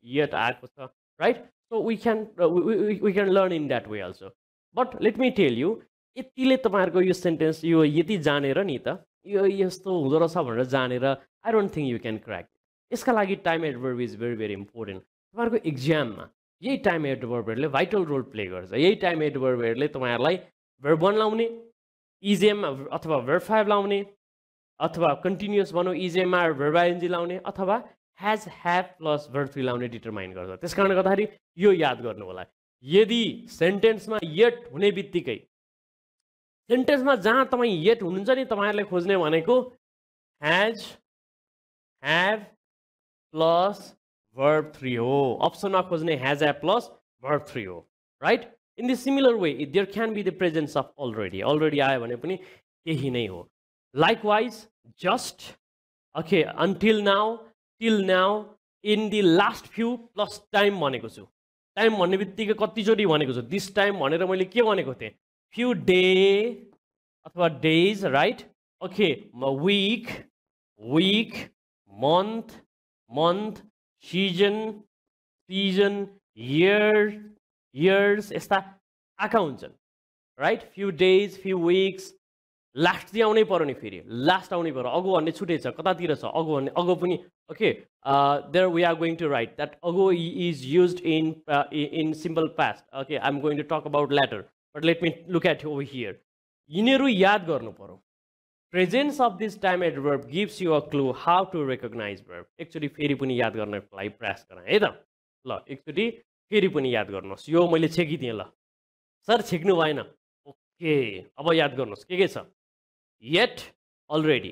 Right? So we can learn in that way also. But let me tell you, यतिले तपाईहरुको यो sentence यो यति जानेर नि त यो यस्तो हुँदो रहेछ भनेर जानेर I don't think you can crack. यसका लागि time adverb is very very important. तपाईहरुको exam मा यही टाइम एडवर्बहरुले भाइटल रोल प्ले गर्छ यही टाइम एडवर्बहरुले तपाईहरुलाई verb 1 लाउने इजेम अथवा verb 5 लाउने अथवा कन्टीन्युअस भनो इजेम आर verb ing लाउने अथवा has have plus verb 3 लाउने डिटरमाइन गर्छ त्यसकारणले गर्दाखेरि यो याद गर्नु होला यदि सेन्टेन्समा yet हुनेबित्तिकै सेन्टेन्समा जहाँ तपाई yet हुनुहुन्छ नि तपाईहरुले खोज्ने भनेको has have plus verb 3 ho option of khojne has a plus verb 3 ho right in the similar way there can be the presence of already आयो भने पनि त्यही नै हो likewise just okay until now till now in the last few plus time भनेको छु time भन्नेबित्तिकै कति चोटी भनेको छु this time भनेर मैले के भनेको थिए few day अथवा days right okay week month season years यस्ता आका हुन्छन् right few days few weeks last चाहिँ आउनै पर्यो नि फेरि लास्ट आउनै पर्यो अगो भन्ने छुटै छ कतातिर छ अगो भन्ने अगो पनि okay there we are going to write that ago is used in simple past okay I am going to talk about later but let me look at over here यिनीहरु याद गर्नु पर्यो Presence of this time adverb gives you a clue how to recognize verb. Actually, फेरि पनि याद गर्न apply press गराए है त ल एकचोटी फेरि पनि याद गर्नुस् यो मैले छेकिदिए ल सर छेक्नु भएन ओके अब याद गर्नुस् के छ yet already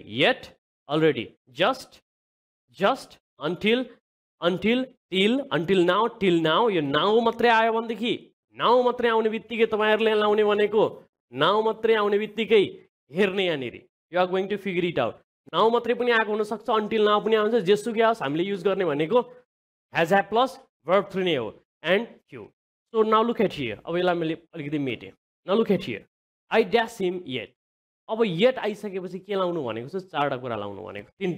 just until till now यो now मात्रै आयो भनेदेखि now मात्रै आउनेबित्तिकै तपाईहरुले लाउने भनेको now मात्रै आउनेबित्तिकै हेर्ने यानेरी You are going to figure it out. Now मात्रै पनि आएको हुन सक्छ until now पनि आउँछ जेसुकै आओस् हामीले युज गर्ने भनेको has have plus verb 3 नै हो and q. So now look at here. अब यसलाई मैले अलिकति मेटे. Now look at here. I dash him yet. अब yet आइसकेपछि के लाउनु भनेको छ चारटा कुरा लाउनु भनेको तीन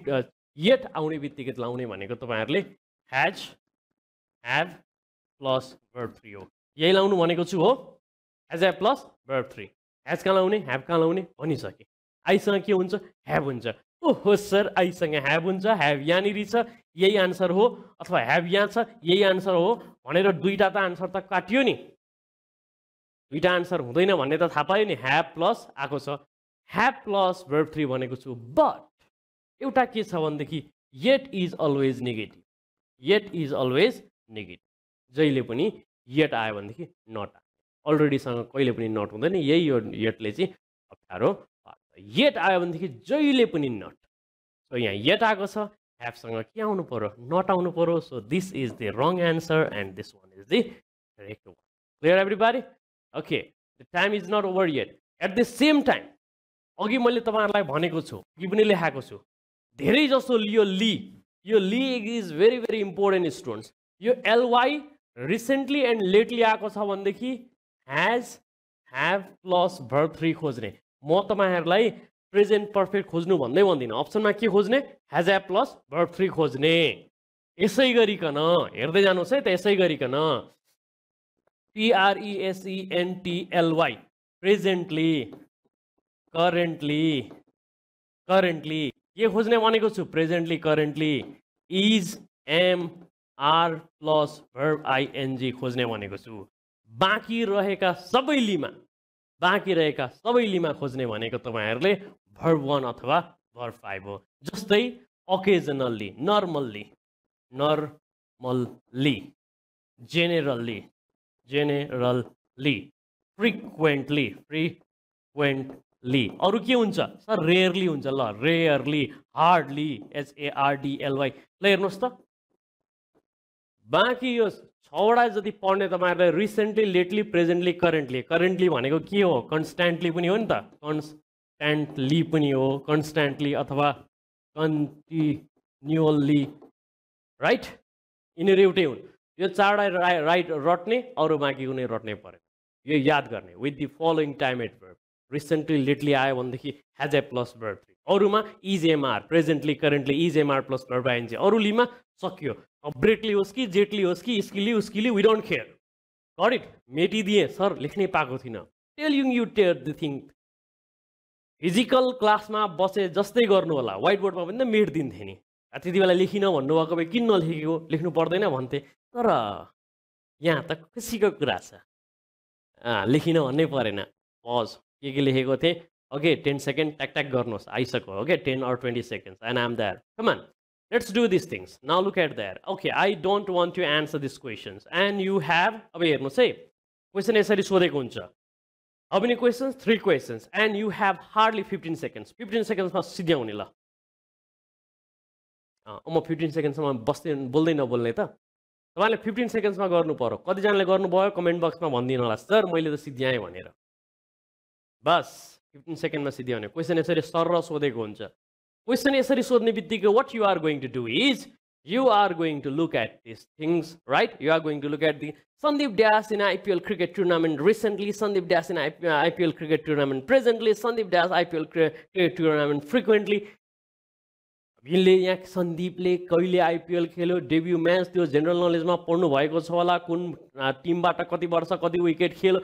yet आउनेबित्तिकै लाउने भनेको तपाईहरुले has have plus verb 3 हो. यही लाउनु भनेको छु हो has have plus verb 3. Has का लाउने have का लाउने भनिसके आइसँग के हुन्छ ह्याभ हुन्छ ओहो सर आइसँग ह्याभ हुन्छ ह्याभ यानेरी छ यही आन्सर हो अथवा ह्याभ यहाँ छ यही आन्सर हो भनेर दुईटा त आन्सर त काटियो नि दुईटा आन्सर हुँदैन भन्ने त थाहा पायो नि ह्याभ प्लस आको छ ह्याभ प्लस verb 3 भनेको छु बट एउटा के छ भन्देखि yet is always negative जहिले पनि yet आयो भन्देखि not अलरेडी सँग कहिले पनि not हुँदैन यही यो yet ले चाहिँ अप्ठ्यारो Yet आयो भनेदेखि जहिले पनि not. So यहाँ yet आएको छ have सँग के आउनु पर्यो not आउनु पर्यो so this is the wrong answer and this one is the correct one. Clear everybody? Okay. The time is not over yet. At the same time अघि मैले तपाईहरुलाई भनेको छु कि पनि लेखाएको छु धेरै जसो यो ली is very very important students. यो ly recently and lately आएको छ भनेदेखि has have plus verb 3 खोज्ने म तपाईहरुलाई प्रेजेन्ट पर्फेक्ट खोज्नु भन्दै भन्दिन अप्सनमा के खोज्ने हैज ए प्लस वर्ब 3 खोज्ने यसै गरिकन हेर्दै जानुस् है त यसै गरिकन P R E S E N T L Y presently currently ये खोज्ने भनेको छु presently currently is am are plus verb ing खोज्ने भनेको छु बाँकी रहेका सबै लिमा खोज्ने भनेको तपाईहरुले verb 1 अथवा verb 5 हो जस्तै occasionally normally generally frequently अरु के हुन्छ सर rarely हुन्छ ल rarely hardly h a r d l y ल हेर्नुस् त बाकी यो 6वटा जति पढ्ने तपाईहरुले recently lately presently currently भनेको के हो constantly पनि हो नि त constantly पनि हो constantly अथवा continually right यिनीहरु एउटै हुन् यो चारवटा राइट रट्ने अरु बाँकी कुनै रट्ने पर्दैन यो याद गर्ने with the following time at verb recently lately आयो भनेदेखि has a plus verb 3 अरुमा is am are presently currently is am are plus verb ing अरु लिमा सक्यो अब ब्रेकली होस् कि जेटली होस् कि स्किली उसकिली we don't care got it मेटी दिए सर लेख्नै पाको थिन telling you there the thing physical क्लासमा बसे जस्तै गर्नु होला व्हाइट बोर्डमा पनि त मेट दिन्थे नि त्यति बेला लेखिन भन्नु भएको भए किन नलेखेको लेख्नु पर्दैन भन्थे तर यहाँ त खुसीको कुरा छ लेखिन भन्नै परेन पज के लेखेको थिए ओके 10 सेकेन्ड ट्याक ट्याक गर्नुस् आइसक्यो okay 10 or 20 seconds and I'm there come on let's do these things now look at there okay I don't want to answer these questions and you have अब हेर्नुस् है क्वेशन यसरी सोधेको हुन्छ how many questions 3 questions and you have hardly 15 seconds 15 seconds मा सिध्याउने ल म 15 सेकेन्ड सम्म बस्दै बोल्दै नबोल्ने त तपाईले 15 सेकेन्ड्स मा गर्नु पर्यो कति जनाले गर्नु भयो कमेन्ट बक्स मा भन्दिन होला सर मैले त सिध्याए भनेर बस 15 सेकेन्ड मा सिध्याउने क्वेशन यसरी सरल सोधेको हुन्छ क्वेशन यसरी सोध्नेबित्तिकै what you are going to do is you are going to look at these things right you are going to look at the Sandeep Das in IPL cricket tournament recently Sandeep Das in IPL cricket tournament presently Sandeep Das IPL cricket tournament frequently यिनले यहाँ सन्दीपले कहिले आईपीएल खेल्यो डेब्यु म्याच त्यो जनरल नलेजमा पढ्नु भएको छ होला कुन टिमबाट कति वर्ष कति विकेट खेल्यो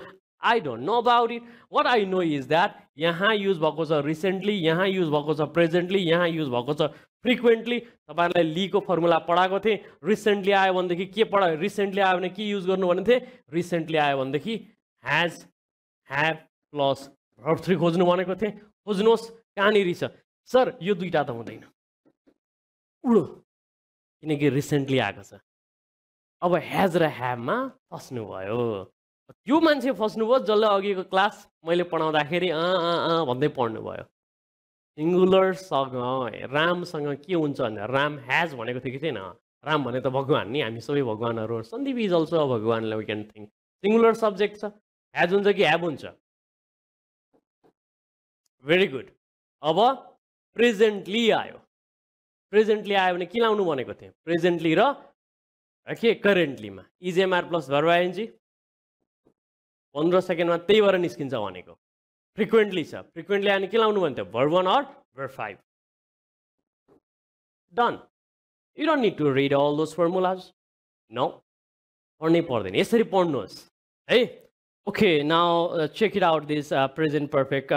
I don't know about it what I know is that यहाँ युज भएको छ रिसेन्टली यहाँ युज भएको छ प्रेजेन्टली यहाँ युज भएको छ फ्रिक्वेन्टली तपाईहरुलाई ली को फर्मुला पढाएको थिए रिसेन्टली आयो भनेदेखि के पढायो रिसेन्टली आयो भने के युज गर्नु भन्थे रिसेन्टली आयो भनेदेखि हैज हैव प्लस वर्ब 3 खोज्नु भनेको थिए खोज्नुस् कहाँनेरि छ सर यो दुईटा त हुँदैन उडो किनकि रिसेन्टली आएको छ अब हैज र ह्यावमा फस्नु भयो त्यो मान्छे फस्नु भयो जसले अघिको क्लास मैले पढाउँदाखेरि अ भन्दै पढ्नु भयो सिंगुलरसँग रामसँग के हुन्छ भने राम हैज भनेको थियो कि छैन राम भने त भगवान नि हामी सबै भगवानहरु हो सन्दीप इज अल्सो अ भगवान we can think singular subject छ हैज हुन्छ कि हैव हुन्छ भेरी गुड अब प्रेजेन्टली आयो प्रेजेन्टली आयो भने के लाउनु भनेको थिए प्रेजेन्टली र के करेन्टली मा is am are plus verb I N G 15 सेकेन्डमा त्यही भएर निस्किन्छ भनेको फ्रिक्वेन्टली छ फ्रिक्वेन्टली आयो भने के लाउनु भन्थ्यो verb 1 or verb 5 done you don't need to read all those formulas no पढ्नै पर्दैन यसरी पढ्नुहोस् है okay now check it out this present perfect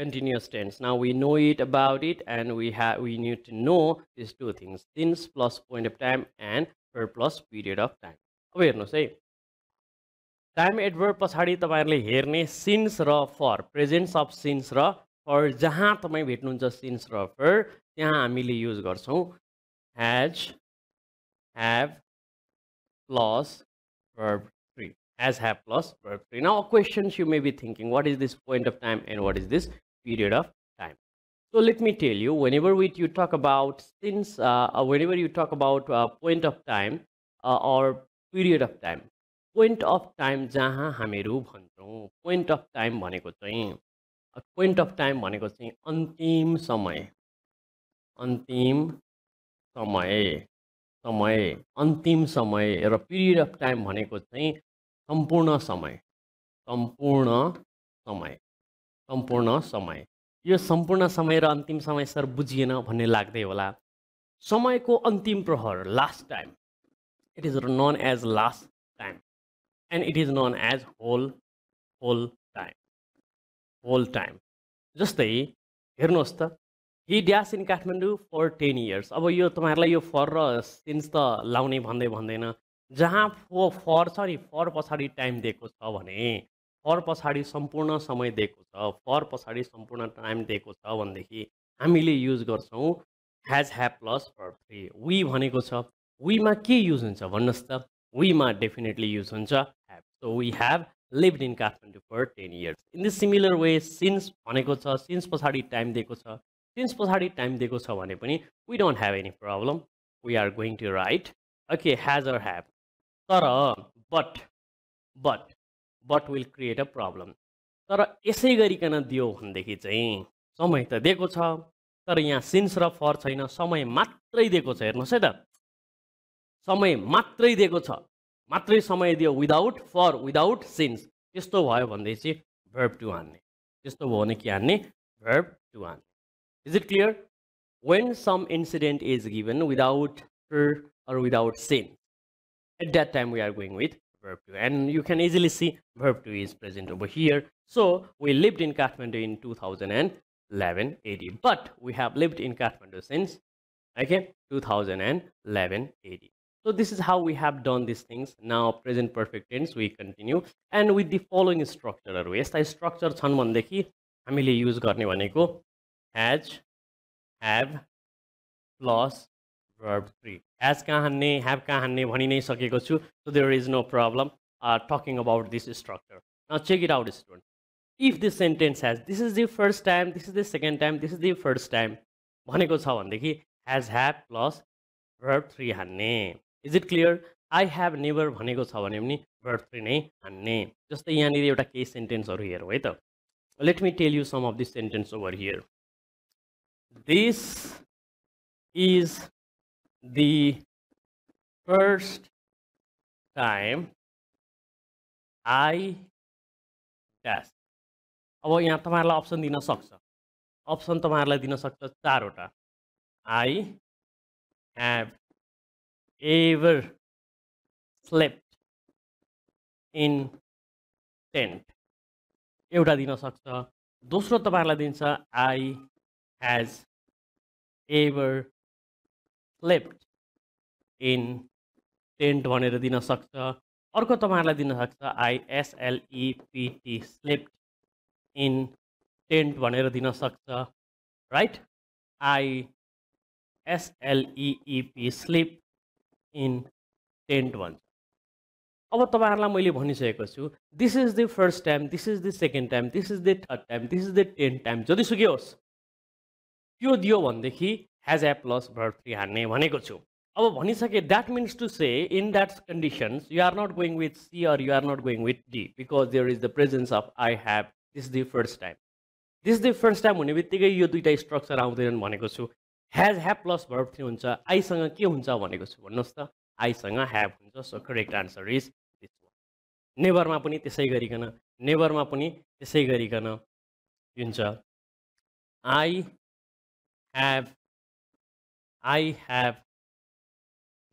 continuous tense now we know it about it and we need to know this two things things plus point of time and verb plus period of time अब हेर्नुस् है टाइम एट वर्ब पछाडी तपाईहरुले हेर्ने सिन्स र फर प्रेजेन्स अफ सिन्स र फर जहाँ तपाई भेट्नुहुन्छ सिन्स र फर त्यहाँ हामीले युज गर्छौं has have plus verb as have plus verb 3 now questions you may be thinking what is this point of time and what is this period of time so let me tell you whenever you talk about since whenever you talk about point of time or period of time point of time jaha hamiru bhanchau point of time bhaneko chai अन्तिम समय र period of time bhaneko chai सम्पूर्ण समय यो सम्पूर्ण समय र अन्तिम समय सर बुझिएन भन्ने लाग्दै होला। समयको अन्तिम प्रहर, last time, it is known as last time and it is known as whole time. जस्तै हेर्नुहोस् त, he dash in Kathmandu for 10 years। अब यो तपाईहरुलाई यो फर र सिन्स त लाउने भन्दैन। जहाँ फर छ नि, फर पछाडि टाइम दिएको छ भने फर पछाडि सम्पूर्ण समय दिएको छ, फर पछाडि सम्पूर्ण टाइम दिएको छ भनेदेखि हामीले युज गर्छौँ ह्याज ह्याभ प्लस फर 3। वी भनेको छ, वीमा के युज हुन्छ भन्नुहोस् त? वीमा डेफिनेटली युज हुन्छ have. So we have lived in Kathmandu for 10 years। In the similar way since भनेको छ, सिन्स पछाडि टाइम दिएको छ, सिन्स पछाडि टाइम दिएको छ भने पनि we don't have any problem, we are going to write okay has or have. तर but will create a problem. तर यसै गरिकन दियो भनेदेखि चाहिँ समय त दिएको छ, तर यहाँ सिन्स र फर छैन, समय मात्रै दिएको छ। हेर्नुहोस् है त, समय मात्रै दिएको छ, मात्रै समय दियो, विदाउट फर विदाउट सिन्स। त्यस्तो भयो भनेदेखि भर्ब टु हान्ने, त्यस्तो भयो भने के हान्ने? भर्ब टु हान्ने। Is it clear? When some incident is given without for or without sin, at that time we are going with verb to, and you can easily see verb to is present over here. So we lived in Kathmandu in 2011 AD, but we have lived in Kathmandu since, okay, 2011 AD. So this is how we have done these things. Now present perfect tense we continue, and with the following structure haru, yesta structure chan bhan dekhi hamile use garne bhaneko has, have, plus verb 3. As कहाँ हान्ने, have कहाँ हान्ने भनि नै सकेको छु, so there is no problem talking about this structure. Now check it out student. If this sentence has, this is the first time, this is the second time, this is the first time भनेको छ भनेदेखि has, have plus verb 3 हान्ने। Is it clear? I have never भनेको छ भने पनि verb 3 नै हान्ने। जस्तै यहाँनिर एउटा केही सेन्टेन्सहरु हेरौँ है त। Let me tell you some of the sentence over here. This is the first time I dash. अब यहाँ तपाईहरुलाई अप्सन दिन सक्छ, अप्सन तपाईहरुलाई दिन सक्छ 4 वटा। I have ever slept in tent, एउटा दिन सक्छ। दोस्रो तपाईहरुलाई दिन्छ I has ever slept in tent भनेर दिन सक्छ। अर्को तपाईहरुलाई दिन सक्छ I slept slept in tent भनेर दिन सक्छ, right? I slept sleep in tent भन्छ। अब तपाईहरुलाई मैले भनिसकेको छु this is the first time, this is the second time, this is the third time, this is the 10th time। जतिसुकै होस् त्यो दियो भनेदेखि has a plus verb 3 हान्ने भनेको छु। अब भनिसके, that means to say in that conditions you are not going with C or you are not going with D because there is the presence of I have. This is the first time, this is the first time हुने बित्तिकै यो दुईटा स्ट्रक्चर आउँदैनन् भनेको छु। has have plus verb 3 हुन्छ, I सँग के हुन्छ भनेको छु भन्नुहोस् त? I सँग have हुन्छ। So correct answer is this one. Never मा पनि त्यसै गरिकन, नेभर मा पनि त्यसै गरिकन हुन्छ I have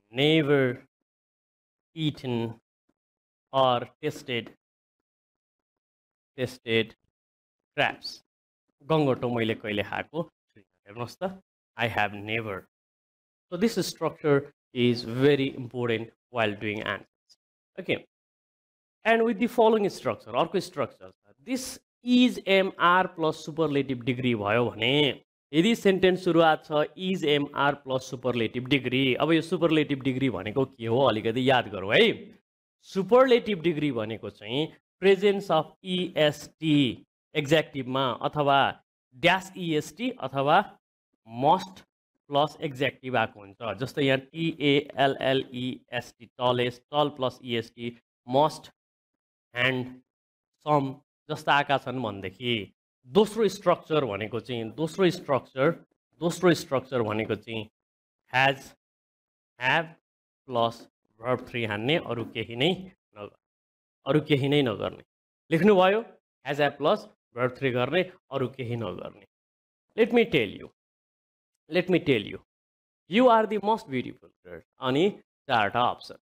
never eaten or tasted crabs. गंगोटो मैले कहिले खाएको छैन। हेर्नुस् त, I have never. So this structure is very important while doing answers. Okay. And with the following structure, अर्को structure, this is MR plus superlative degree भयो भने, यदि सेन्टेन्स सुरुवात छ is am are plus superlative degree. अब यो सुपरलेटिभ डिग्री भनेको के हो अलिकति याद गरौँ है। सुपरलेटिभ डिग्री भनेको चाहिँ प्रेजेन्स अफ इएसटी एक्जेक्टिभमा अथवा ड्यास इएसटी अथवा मस्ट प्लस एक्जेक्टिभ आएको हुन्छ। जस्तै यहाँ टिएलएलइएसटी tallest, tall plus est, must, hand, some जस्ता आएका छन् भनेदेखि दोस्रो स्ट्रक्चर भनेको चाहिँ दोस्रो स्ट्रक्चर भनेको चाहिँ ह्याज, ह्याभ प्लस भर्ब 3 हान्ने, अरू केही नै नगर्ने। लेख्नुभयो ह्याज ह्याभ प्लस भर्ब 3 गर्ने, अरू केही नगर्ने। Let me tell you, you are the most beautiful girl on the chart option.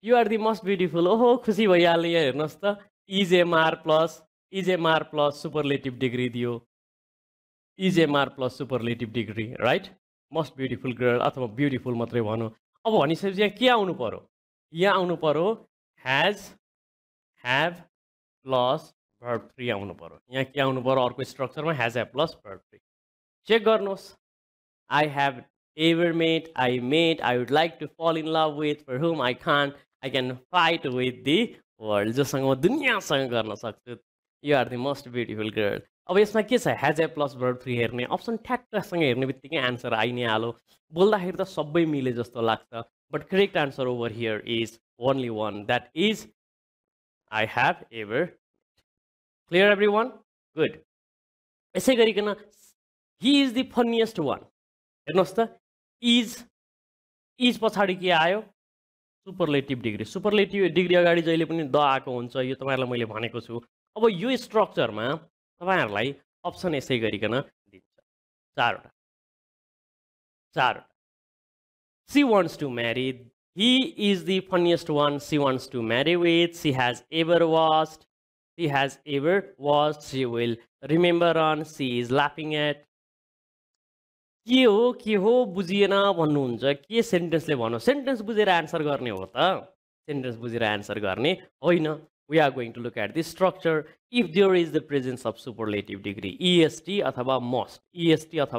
You are the most beautiful. Oh, khushi bhaiya le hernos ta. Is MR plus superlative degree diyo. Is MR plus superlative degree, right? Most beautiful girl athwa beautiful matrai bhano. Aba bhanisepasi yaha ke aunu paryo? Yaha aunu paryo have plus verb 3 aunu paryo. Yaha ke aunu paryo? Arko structure ma has a plus verb 3. Check garnos. I have ever met, I made, I would like to fall in love with, for whom I can't, I can fight with the world. You are the most beautiful girl. Obviously, has a plus verb 3 here. Option answer I, but correct answer over here is only one. That is, I have ever. Clear everyone? Good. He is the funniest one. Is पछाडी के आयो superlative degree अगाडि जहिले पनि द आको हुन्छ. यो तपाईहरुलाई मैले भनेको छु. अब यो स्ट्रक्चरमा तपाईहरुलाई अप्सन यसै गरिकन दिन्छ. चारवटा. She wants to marry. He is the funniest one. She wants to marry with. She has ever watched. She will remember on. She is laughing at. के हो बुझिएन भन्नुहुन्छ. के सेन्टेन्सले भन्नु? सेन्टेन्स बुझेर आन्सर गर्ने हो त. सेन्टेन्स बुझेर आन्सर गर्ने होइन. We are going to look at this structure. If there is the presence of superlative degree E S T अथवा मस्ट त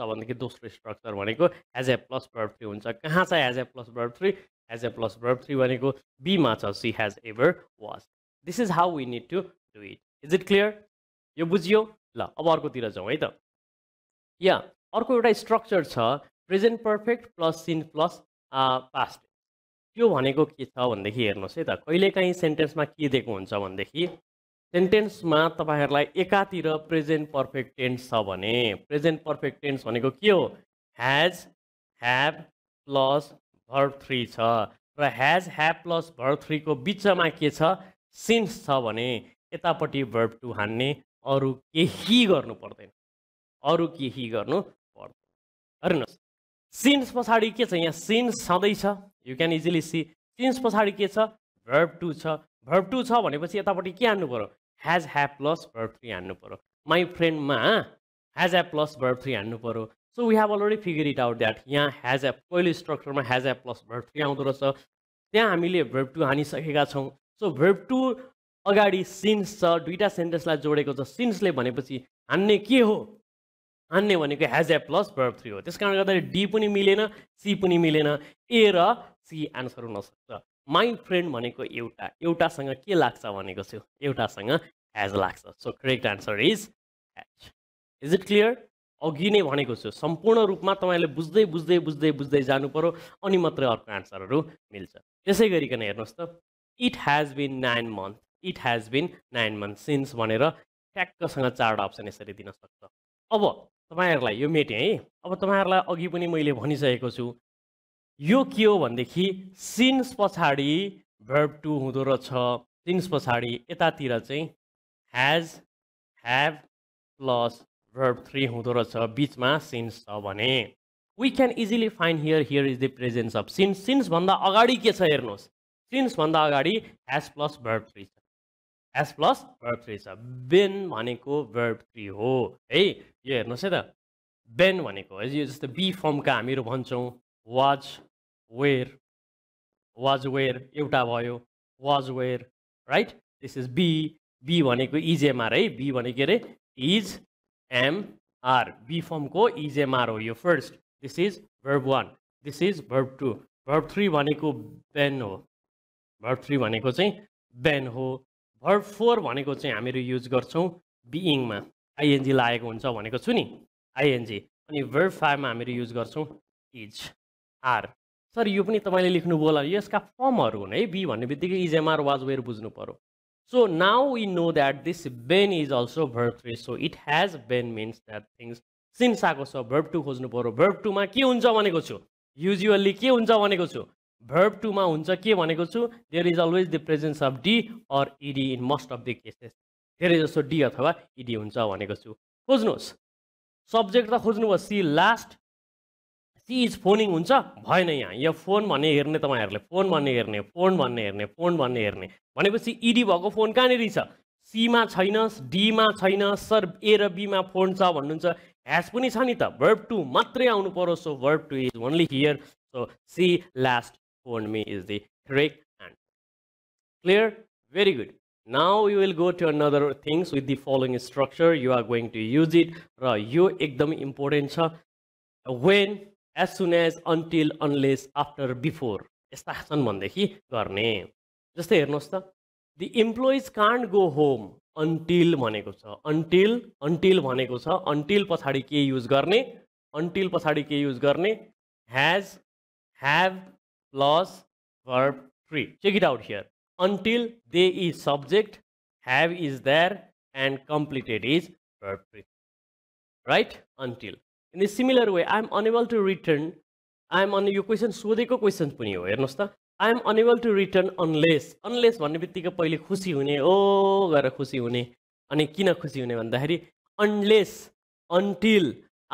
भन्दाखेरि दोस्रो स्ट्रक्चर भनेको एज ए प्लस वर्ब 3 हुन्छ. कहाँ छ as a plus verb 3? As a plus verb 3 भनेको बी मा छ. See has ever was. This is how we need to do it. Is it clear? यो बुझियो. ल अब अर्कोतिर जाउँ है त. या अर्को एउटा स्ट्रक्चर छ present perfect plus since plus past. त्यो भनेको के छ भन्देखि हेर्नुस् है त. कहिलेकाहीँ सेन्टेन्समा के दिएको हुन्छ भन्देखि सेन्टेन्समा तपाईहरुलाई एकातिर प्रेजेन्ट पर्फेक्ट टेन्स छ भने प्रेजेन्ट पर्फेक्ट टेन्स भनेको के हो? हैव प्लस वर्ब 3 छ र हैव प्लस वर्ब 3 को बीचमा के छ? सिन्स छ भने यतापट्टि वर्ब 2 हान्ने. अरु केही गर्नु पर्दैन. हेर्नुस् सिन्स पछाडी के छ? यहाँ सिन्स छदै छ. You can easily see. Since पछाडी के छ? वर्ब 2 छ. वर्ब 2 छ भनेपछि यतापट्टि के हान्नु पर्यो? हैव प्लस वर्ब 3 हान्नु पर्यो. माई फ्रेन्ड मा हैव प्लस वर्ब 3 हान्नु पर्यो. So we have already figure it out that यहाँ पहिलो स्ट्रक्चरमा हैव प्लस वर्ब 3 आउँदो रहेछ. त्यहाँ हामीले वर्ब 2 हानिसकेका छौँ. सो वर्ब 2 अगाडि सिन्स छ. दुईटा सेन्टेन्सलाई जोडेको छ. सिन्सले भनेपछि हान्ने के हो? अन्य भनेको हैज ए प्लस वर्ब 3 हो. त्यसकारणले गर्दा डी पनि मिलेन, सी पनि मिलेन. ए र सी आन्सर हुन सक्छ. माइ फ्रेन्ड भनेको एउटासँग के लाग्छ भनेको छु? एउटासँग हैज लाग्छ. So correct answer is has. Is it clear? अघि नै भनेको छु सम्पूर्ण रूपमा तपाईले बुझ्दै जानु पर्यो अनि मात्र अर्को आन्सरहरु मिल्छ. त्यसै गरिकन हेर्नुस् त. It has been 9 month since भनेर ट्याक्कसँग चारवटा अप्सन यसरी दिन सक्छ. अब तपाईहरुलाई यो मेटे है. अब तपाईहरुलाई अघि पनि मैले भनिसकेको छु यो के हो भन्देखि सिन्स पछाडी वर्ब 2 हुँदो रहेछ. सिन्स पछाडी यतातिर चाहिँ हैव प्लस वर्ब 3 हुँदो रहेछ. बीचमा सिन्स छ भने we can easily find here is the presence of since. Since भन्दा अगाडि के छ हेर्नुस्? सिन्स भन्दा अगाडि हैज प्लस वर्ब 3 छ. बेन भनेको वर्ब 3 हो है. यो हेर्नुस् है त. बेन भनेको यो जस्तो बी फर्म का हामीहरु भन्छौं. वाज वेयर एउटा भयो. Was were right. This is be. Be भनेको इज एम आर है. बी भनेको रे is am are. Be form को इज एम आर हो यो first. This is verb 1. This is verb 2. Verb 3 भनेको बेन हो. वर्ब 3 भनेको चाहिँ बेन हो. वर्ब 4 भनेको चाहिँ हामीहरु युज गर्छौं बीइङ मा आईएनजी लागेको हुन्छ भनेको छु नि आईएनजी. अनि वर्ब 5 मा हामीले युज गर्छौं इज आर. सर यो पनि तपाईले लेख्नु होला. यसका फर्महरु हुन् है. बी भन्नेबित्तिकै is am are was were बुझ्नु पर्यो. So now we know that this been is also verb 3. So it has been means that things. Since आको छ वर्ब 2 खोज्नु पर्यो. वर्ब 2 मा के हुन्छ भनेको छु? युजुअली के हुन्छ भनेको छु? वर्ब 2 मा हुन्छ के भनेको छु? There is always the presence of D or ED in most of the cases. धेरै जसो डी अथवा ईडी हुन्छ भनेको छु. खोज्नुस् सब्जेक्ट त खोज्नु सी लास्ट सी इज फोनिङ हुन्छ भएन यहाँ यो फोन भन्ने हेर्ने तपाईहरुले फोन भन्ने हेर्ने फोन भन्ने हेर्ने फोन भन्ने हेर्ने भनेपछि ईडी भएको फोन कहाँ नेरी छ सी मा छैन डी मा छैन सर ए र बी मा फोन छ भन्नुहुन्छ ह्याज पनि छ नि त verb to मात्रै आउनु पर्यो so verb to is only here so see last phone me is the correct answer clear very good now you will go to another things with the following structure you are going to use it र यो एकदम इम्पोर्टेन्ट छ when as soon as until unless after before यस्ता छन् भन्देखि गर्ने जस्तै हेर्नुस् त the employees can't go home until भनेको छ until भनेको छ until पछाडी के युज गर्ने until पछाडी के युज गर्ने has have plus verb 3 check it out here until they is subject have is there and completed is verb 3 right until In a similar way, I am unable to return. I am on your question. So they go questions. I am unable to return unless. Unless one व्यक्ति का पहले खुशी होने ओ गरा खुशी होने अने किना खुशी होने बंदा हरी unless, until,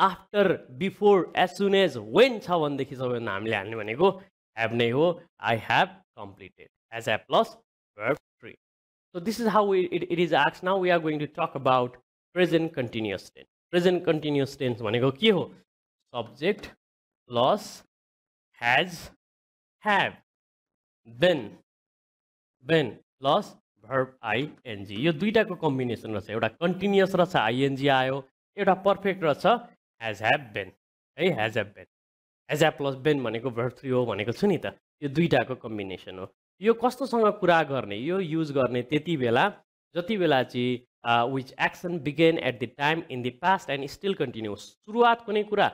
after, before, as soon as, when छा बंदे की सब नाम ले आने बने को have नहीं हो I have completed as a plus verb 3. So this is how it is asked. Now we are going to talk about present continuous tense. Present continuous tense भनेको के हो subject plus has have then plus verb ing यो दुईटाको कम्बिनेसन रहेछ एउटा कन्टीन्युअस रहेछ ing आयो एउटा पर्फेक्ट रहेछ has have been है has have plus been भनेको verb 3 हो भनेको छु नि त यो दुईटाको कम्बिनेसन हो यो कस्तोसँग कुरा गर्ने यो युज गर्ने त्यति बेला जति बेला चाहिँ which action began at the time in the past and still continues सुरुवात कुनै कुरा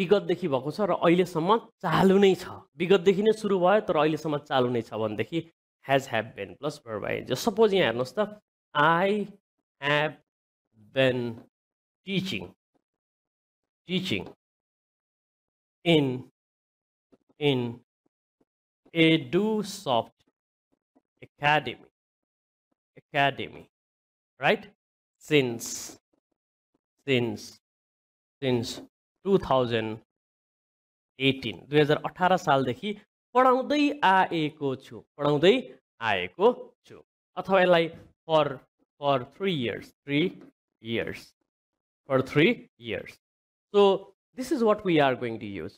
विगतदेखि भएको छ र अहिलेसम्म चालु नै छ विगतदेखि नै सुरु भयो तर अहिलेसम्म चालु नै छ भन्देखि has have been plus verb ing suppose यहाँ हेर्नुस् त I have been teaching in Edusoft Academy right since 2018 साल देखि पढाउँदै आएको छु अथवा यसलाई for 3 years for 3 years so this is what we are going to use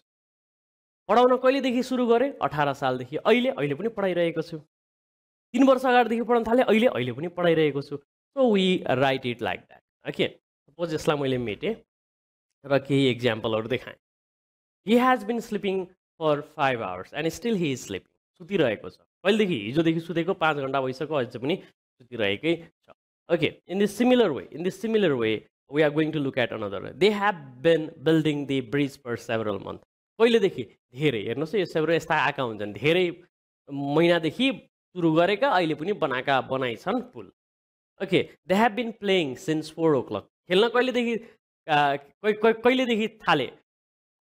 पढाउन कहिले देखि सुरु गरे 18 साल देखि अहिले पनि पढाइरहेको छु 3 वर्ष अगाडिदेखि पढ्न थाले अहिले पनि पढाइरहेको छु so we write it like that okay suppose यसलाई मैले मेटे र केही एक्जाम्पलहरु देखाएँ he has been sleeping for 5 hours and still he is sleeping सुतिरहेको छ पहिलेदेखि हिजोदेखि सुतेको 5 घण्टा भइसक्यो अझै पनि सुतिरहेकै छ okay in this similar way we are going to look at another they have been building the bridge for several month पहिलेदेखि धेरै हेर्नुस् यो सेभरल यस्ता आका हुन्छन् धेरै महिनादेखि सुरु गरेका अहिले पनि बनाइछन् पुल okay they have been playing since 4 o'clock खेल्न कहिलेदेखि थाले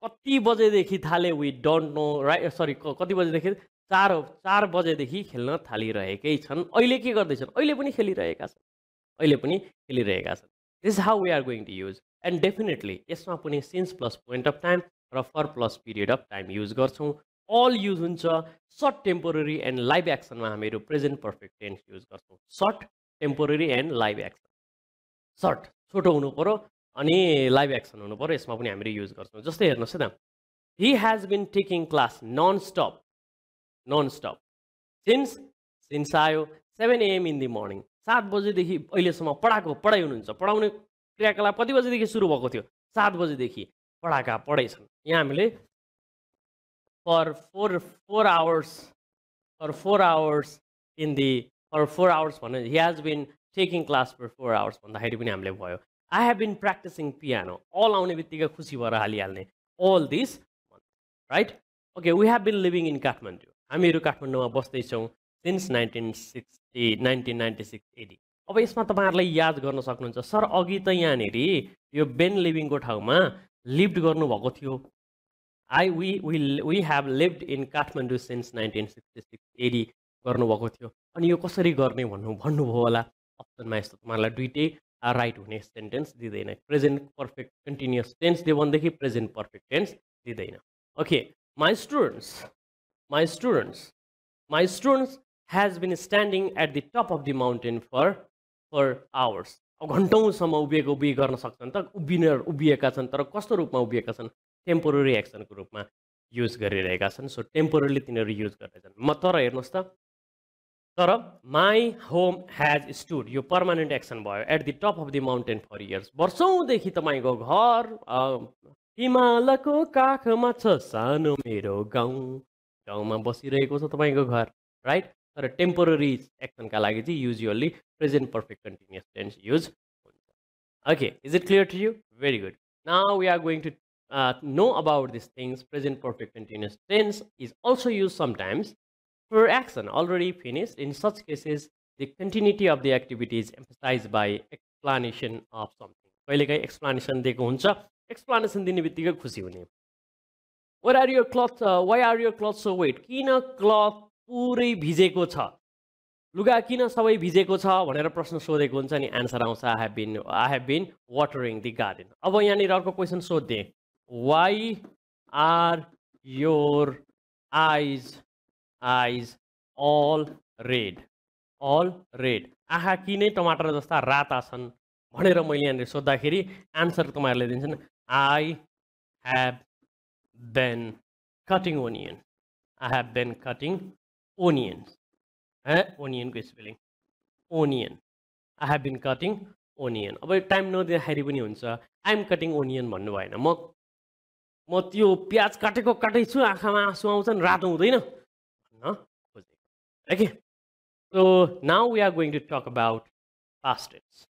कति बजेदेखि थाले we don't know right sorry कति बजेदेखि 4 बजेदेखि खेल्न थालिरहेकै छन् अहिले के गर्दैछन् अहिले पनि खेलिरहेका छन् this is how we are going to use and definitely यसमा पनि since plus point of time र for plus period of time use गर्छौं all use huncha short temporary and live action ma hamharu present perfect tense use garchhau short temporary and live action short choto hunu paryo ani live action hunu paryo esma pani hamharu use garchhau jastai hernusa ta he has been taking class non stop since ayo 7 AM in the morning 7 baje dekhi aile samma padai hununcha padaune kriyakalap kati baje dekhi suru bhako thyo 7 baje dekhi padaka padai chan yaha hamile for 4 hours in the for 4 hours he has been taking class for 4 hours भन्दाखेरि पनि हामीले भयो I have been practicing piano all आउने बित्तिकै खुसी भएर हालिहाल्ने all this right okay we have been living in Kathmandu हामीहरु काठमाडौँमा बस्दै छौं since 1996 AD अब यसमा तपाईहरुलाई याद गर्न सक्नुहुन्छ सर अघि त यहाँनेरी यो बेन लिभिङ को ठाउँमा लिभ्ड गर्नु भएको थियो we have lived in Kathmandu since 1966 AD गर्नु भएको थियो अनि यो कसरी गर्ने भन्नु भयो होला अप्सनमा यस्तो तपाईहरुलाई दुईटै right one sentence didena. Present perfect continuous tense devandeki present perfect tense didena. Okay, my students has been standing at the top of the mountain for hours. घण्टौसम्म उभिएको उभि गर्न सक्छन् त उभिनेर उभिएका छन् तर कस्तो रूपमा उभिएका छन् टेम्पोररी एक्सनको रूपमा युज गरिरहेका छन् सो टेम्पोररीली तिनीहरु युज गर्दैछन् म तर हेर्नुस् त तर माई होम हैज स्टूड यो पर्मानेंट एक्सन भयो at the top of the mountain for years वर्षौं देखि तपाईको घर हिमालयको काखमा छ सानो मेरो गाउँ गाउँमा बसिरहेको छ तपाईको घर राइट तर टेम्पोररी एक्सनका लागि चाहिँ usually present perfect continuous tense use हुन्छ okay is it clear to you very good now we are going to know about this things present perfect continuous tense is also use sometimes for action already finished in such cases the continuity of the activity is emphasise by explanation of something कहिलेकाहीँ एक्सप्लानेसन दिएको हुन्छ एक्सप्लानेसन दिने बित्तिकै खुसी हुने why are your cloth so wet किन क्लथ पूरै भिजेको छ लुगा किन सबै भिजेको छ भनेर प्रश्न सोधेको हुन्छ नि आन्सर आउँछ I have been watering the garden अब यहाँ अर्को क्वेशन सोध्दे why are your eyes all red आँखा किन टमाटर जस्ता राता छन् भनेर मैले यहाँ सोध्दाखेरि आन्सर तपाईहरुले दिन्छन् I have been cutting onions. Onion ko spelling. Onion. I have been cutting onion. Abhi time no de hari bani huncha. I am cutting onion bhannu bhayena. Ma tyo pyaज काटेको काटैछु आँखामा आँसु आउँछन् रातो हुँदैन भन्न खोजेको. Okay. So now we are going to talk about past tense.